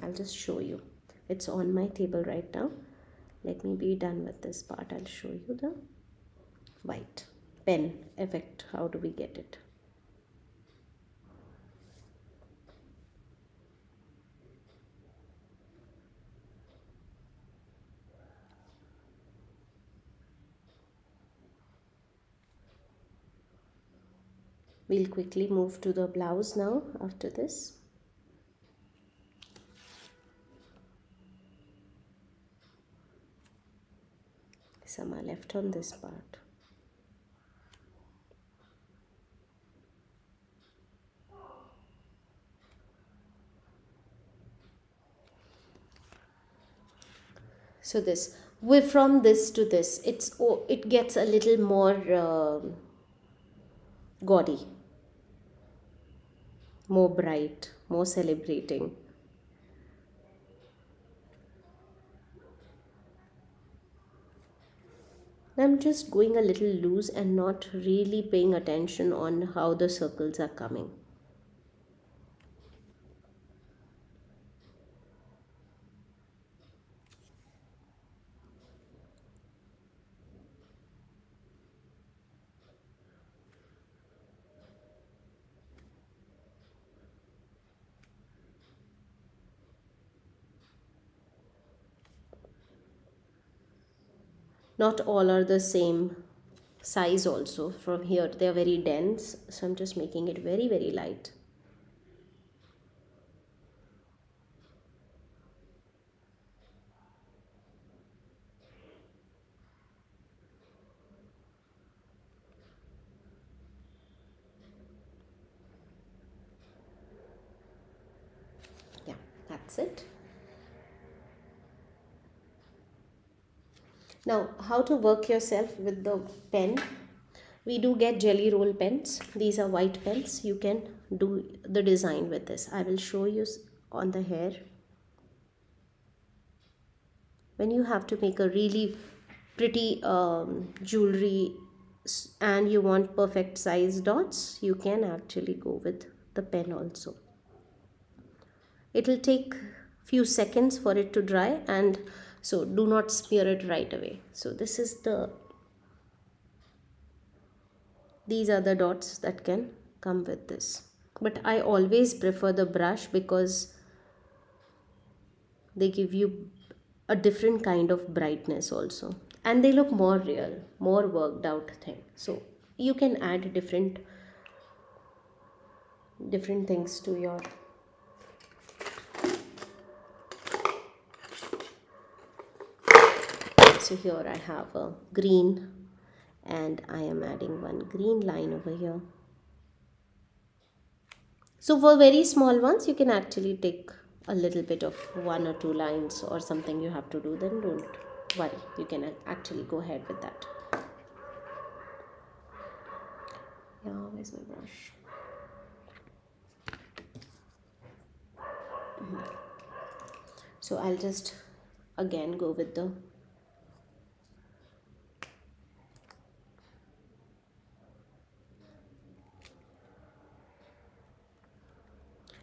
I'll just show you. It's on my table right now. Let me be done with this part. I'll show you the white pen effect. How do we get it? We'll quickly move to the blouse now after this. Some are left on this part. So this, we're from this to this, it gets a little more gaudy, more bright, more celebrating. I'm just going a little loose and not really paying attention on how the circles are coming. Not all are the same size also. From here, they are very dense. So I'm just making it very, very light. Yeah, that's it. Now, how to work yourself with the pen? We do get jelly roll pens. These are white pens. You can do the design with this. I will show you on the hair. When you have to make a really pretty jewelry and you want perfect size dots, you can actually go with the pen also. It will take few seconds for it to dry, and so do not smear it right away. So this is the, these are the dots that can come with this. But I always prefer the brush because they give you a different kind of brightness also. And they look more real, more worked out thing. So you can add different things to your . So here I have a green and I am adding one green line over here. So for very small ones, you can actually take a little bit of 1 or 2 lines or something you have to do. Then don't worry. You can actually go ahead with that. Yeah, where's my brush? So I'll just again go with the .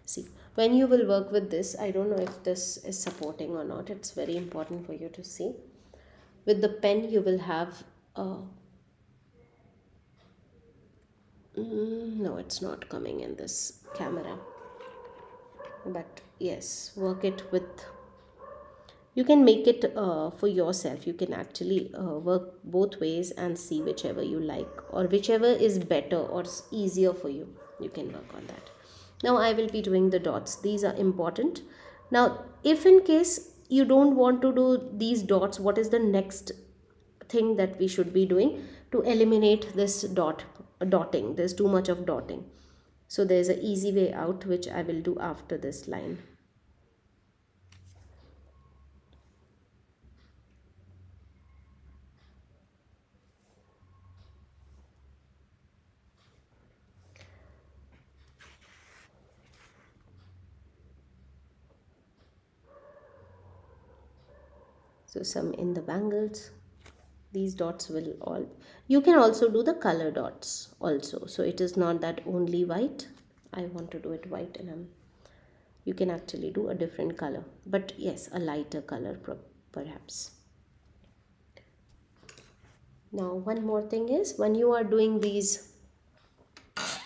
See, when you will work with this, I don't know if this is supporting or not. It's very important for you to see. With the pen, you will have a... No, it's not coming in this camera. But yes, work it with... You can make it for yourself. You can actually work both ways and see whichever you like, or whichever is better or easier for you. You can work on that. Now I will be doing the dots. These are important. Now, if in case you don't want to do these dots, what is the next thing that we should be doing to eliminate this dotting? There's too much of dotting. So there's an easy way out, which I will do after this line. so some in the bangles. These dots will all, you can also do the color dots also, so it is not that only white. I want to do it white, and you can actually do a different color, but yes, a lighter color perhaps. Now one more thing is, when you are doing these,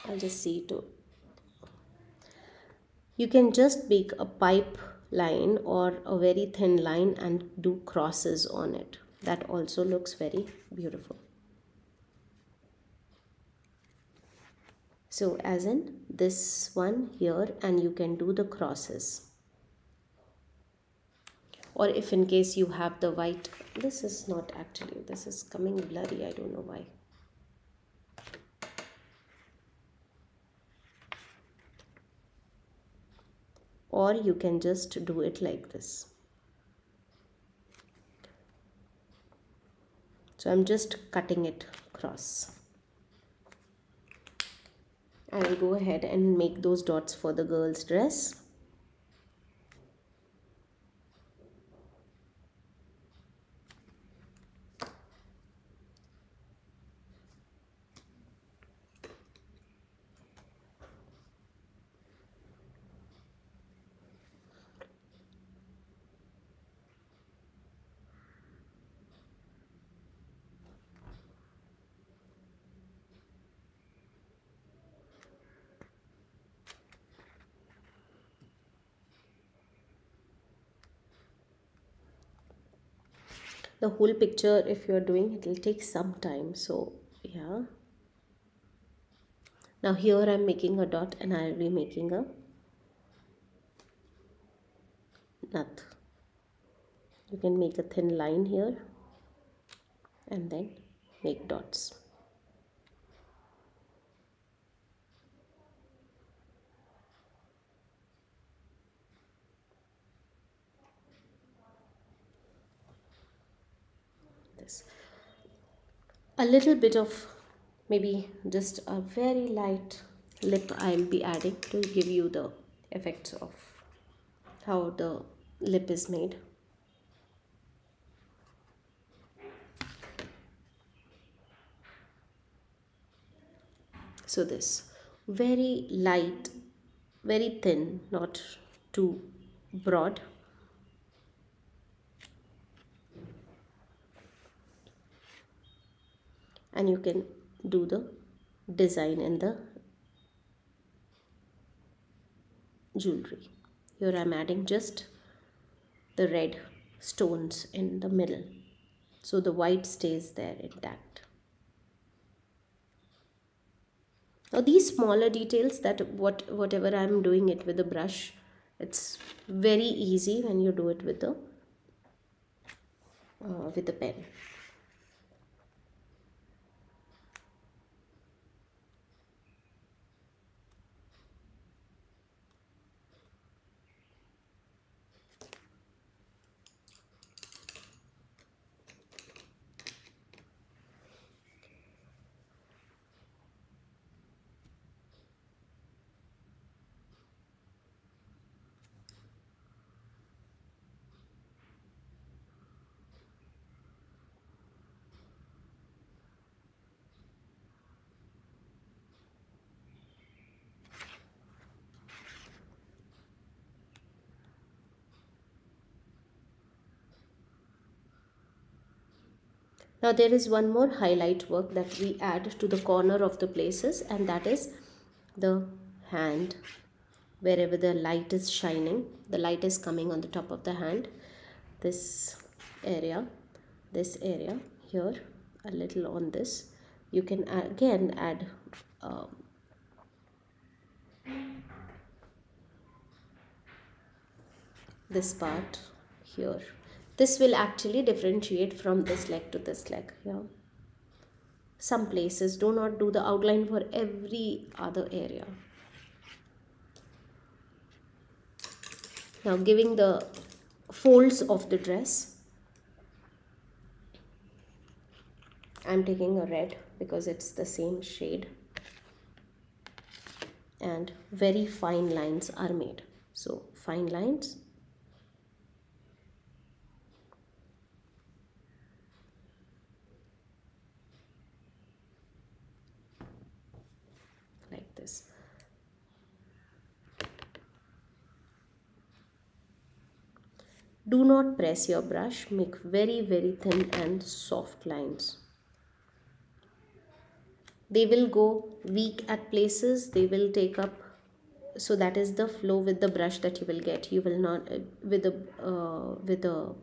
I'll just see to, you can just make a pipe line or a very thin line and do crosses on it. That also looks very beautiful. So as in this one here, and you can do the crosses. Or if in case you have the white, this is not actually, this is coming blurry, I don't know why. Or you can just do it like this. So I'm just cutting it across. I will go ahead and make those dots for the girl's dress. The whole picture, if you're doing, it will take some time, so yeah. Now here I'm making a dot, and I'll be making a nut. You can make a thin line here and then make dots. A little bit of, maybe just a very light lip I'll be adding to give you the effects of how the lip is made. So this very light, very thin, not too broad. And you can do the design in the jewelry. Here I'm adding just the red stones in the middle, so the white stays there intact. Now these smaller details, that whatever I'm doing it with a brush, it's very easy when you do it with the pen. Now there is one more highlight work that we add to the corner of the places, and that is the hand, wherever the light is shining, the light is coming on the top of the hand, this area here, a little on this. You can again add this part here. This will actually differentiate from this leg to this leg. Yeah. Some places do not do the outline for every other area. Now giving the folds of the dress. I'm taking a red because it's the same shade. And very fine lines are made. So fine lines. Do not press your brush. Make very, very thin and soft lines. They will go weak at places. They will take up. So that is the flow with the brush that you will get. You will not with a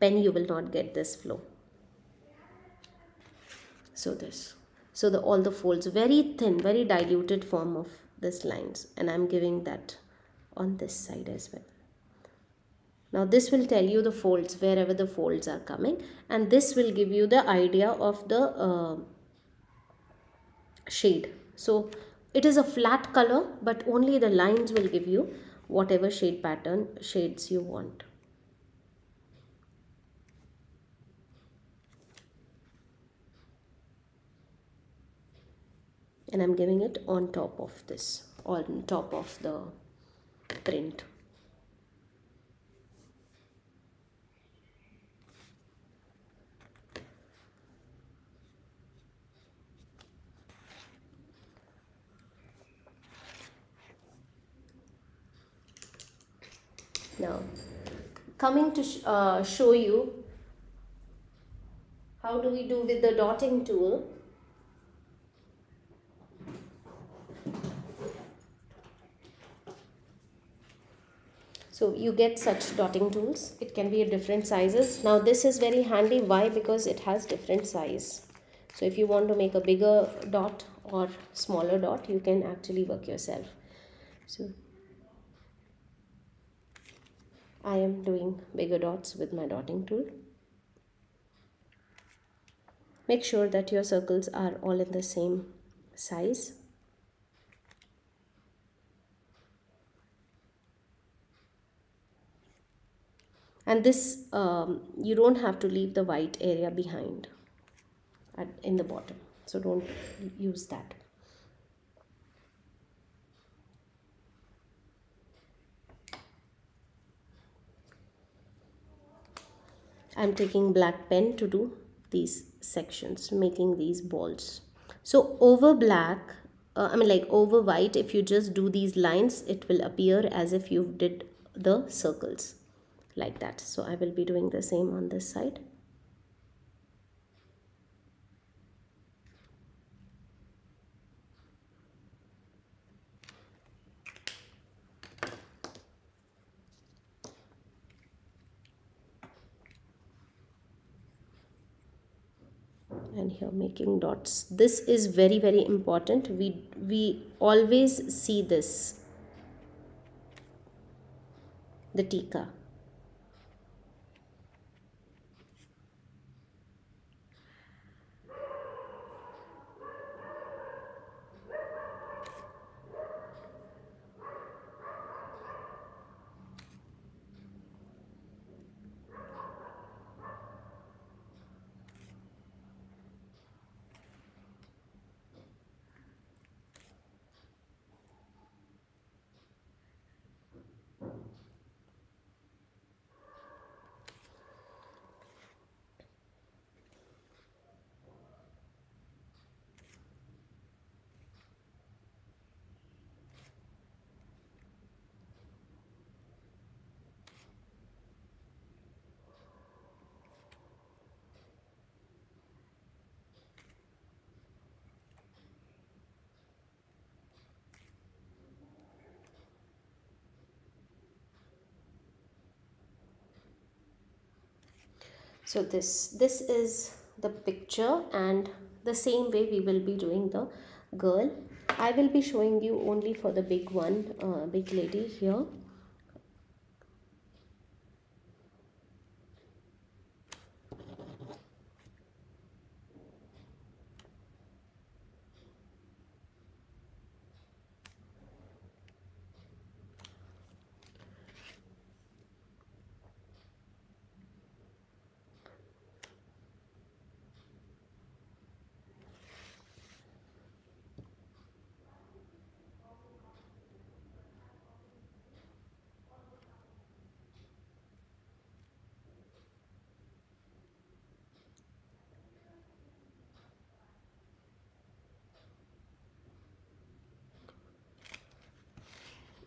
pen you will not get this flow. So all the folds, very thin, very diluted form of this lines, and I'm giving that on this side as well. Now this will tell you the folds, wherever the folds are coming, and this will give you the idea of the shade. So it is a flat color, but only the lines will give you whatever shade pattern, shades you want. And I'm giving it on top of this, on top of the print. Now, coming to show you how do we do with the dotting tool. So you get such dotting tools. It can be different sizes. Now this is very handy. Why? Because it has different size. So if you want to make a bigger dot or smaller dot, you can actually work yourself. So I am doing bigger dots with my dotting tool. Make sure that your circles are all in the same size. And this, you don't have to leave the white area behind in the bottom. So don't use that. I'm taking black pen to do these sections, making these balls. So over black, over white, if you just do these lines, it will appear as if you did the circles like that. So I will be doing the same on this side. And here making dots. This is very, very important. We always see this, the tikka. So this is the picture, and the same way we will be doing the girl. I will be showing you only for the big one, big lady here.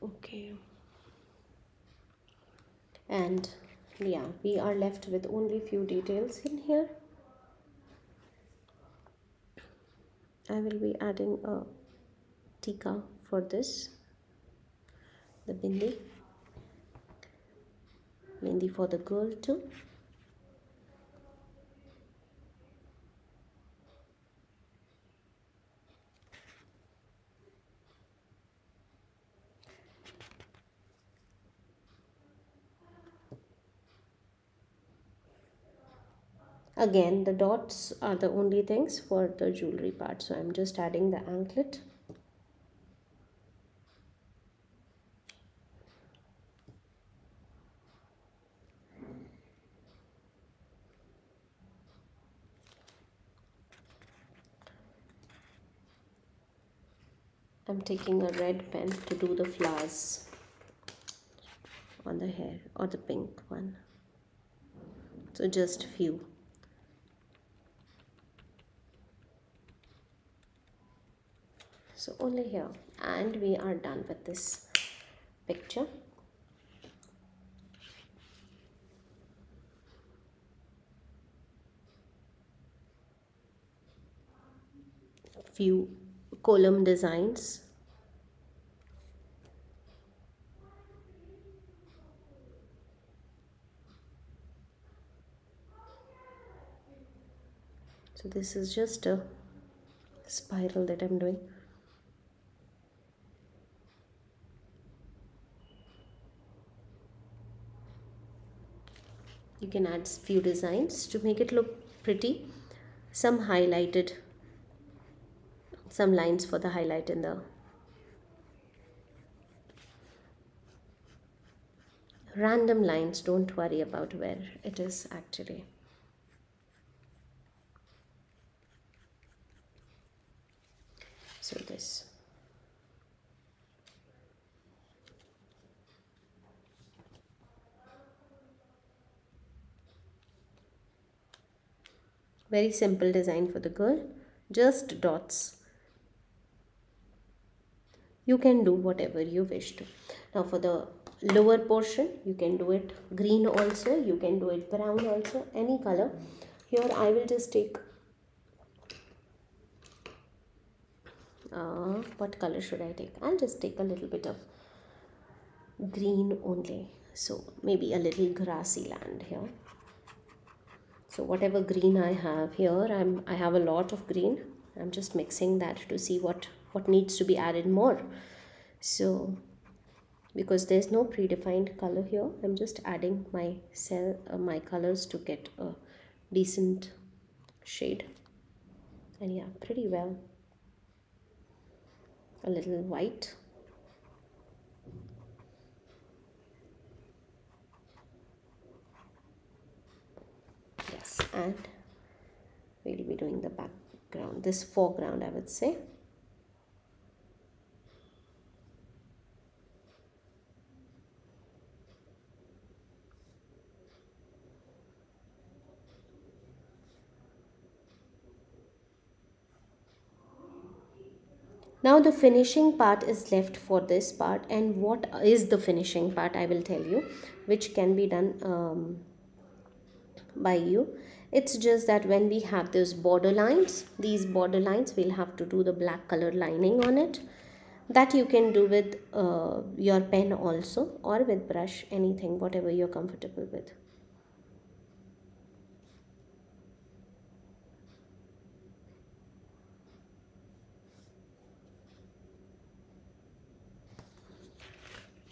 Okay, and Yeah, we are left with only few details in here. I will be adding a tikka for this, the bindi, bindi for the girl too. Again, the dots are the only things for the jewelry part, so I'm just adding the anklet. I'm taking a red pen to do the flowers on the hair, or the pink one, so just few. So only here, and we are done with this picture. Few column designs. So this is just a spiral that I'm doing. You can add few designs to make it look pretty. Some highlighted, some lines for the highlight in the random lines. Don't worry about where it is actually. So this. Very simple design for the girl, just dots. You can do whatever you wish to. Now for the lower portion, you can do it green also, you can do it brown also, any color. Here I will just take, what color should I take? I'll just take a little bit of green only. So maybe a little grassy land here. So whatever green I have here, I have a lot of green. I'm just mixing that to see what needs to be added more. So because there's no predefined color here, I'm just adding my my colors to get a decent shade. And yeah, pretty well. A little white. And we'll be doing the background, this foreground I would say. Now the finishing part is left for this part, and what is the finishing part I will tell you, which can be done by you. It's just that when we have those border lines, these border lines, we'll have to do the black color lining on it. That you can do with your pen also, or with brush, anything, whatever you're comfortable with.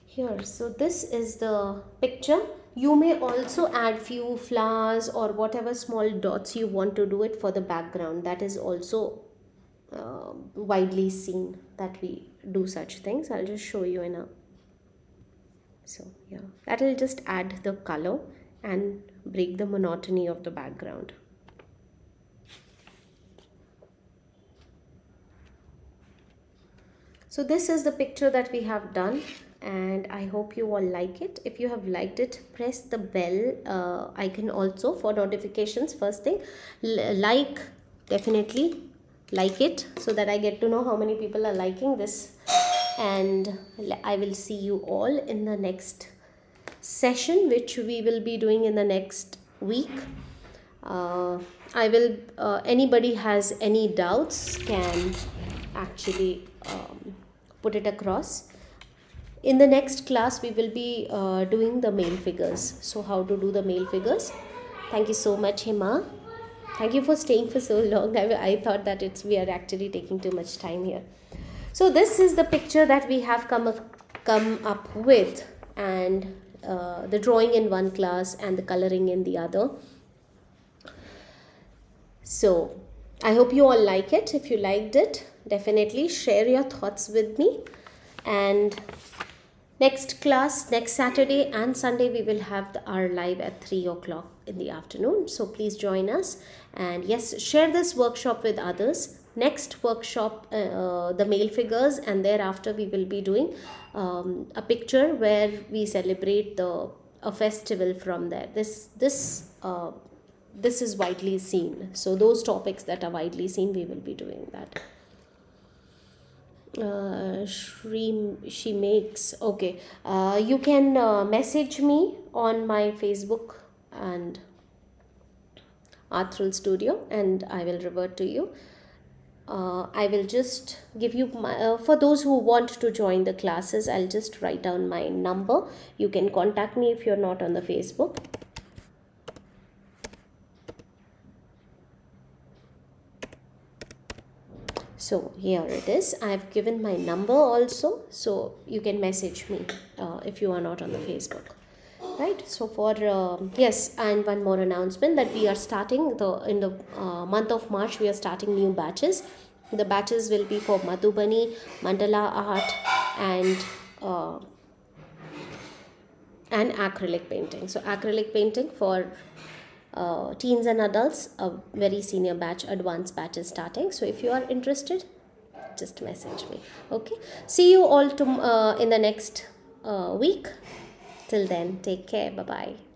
Here, so this is the picture. You may also add few flowers or whatever small dots you want to do it for the background. That is also widely seen that we do such things. I'll just show you in a... So yeah, that will just add the color and break the monotony of the background. So this is the picture that we have done. And I hope you all like it. If you have liked it, press the bell icon also for notifications. First thing, like, definitely like it so that I get to know how many people are liking this. And I will see you all in the next session which we will be doing in the next week. Anybody has any doubts can actually put it across. In the next class we will be doing the male figures. So how to do the male figures. Thank you so much, Hema. Thank you for staying for so long. I thought that we are actually taking too much time here. So this is the picture that we have come up with, and the drawing in one class and the coloring in the other. So I hope you all like it. If you liked it, definitely share your thoughts with me. And next class, next Saturday and Sunday, we will have our live at 3 o'clock in the afternoon. So please join us. And yes, share this workshop with others. Next workshop, the male figures, and thereafter we will be doing a picture where we celebrate a festival from there. This is widely seen. So those topics that are widely seen, we will be doing that. She makes okay. You can message me on my Facebook and Art Thrills Studio, and I will revert to you. I will just give you my, for those who want to join the classes, I'll just write down my number. You can contact me if you're not on the Facebook. So here it is. I have given my number also, so you can message me if you are not on the Facebook, right? So for yes, and one more announcement that we are starting in the month of March. We are starting new batches. The batches will be for Madhubani, Mandala Art, and acrylic painting. So acrylic painting for teens and adults, a very senior batch, advanced batch is starting. So if you are interested, just message me. Okay, see you all in the next week. Till then, take care. Bye bye.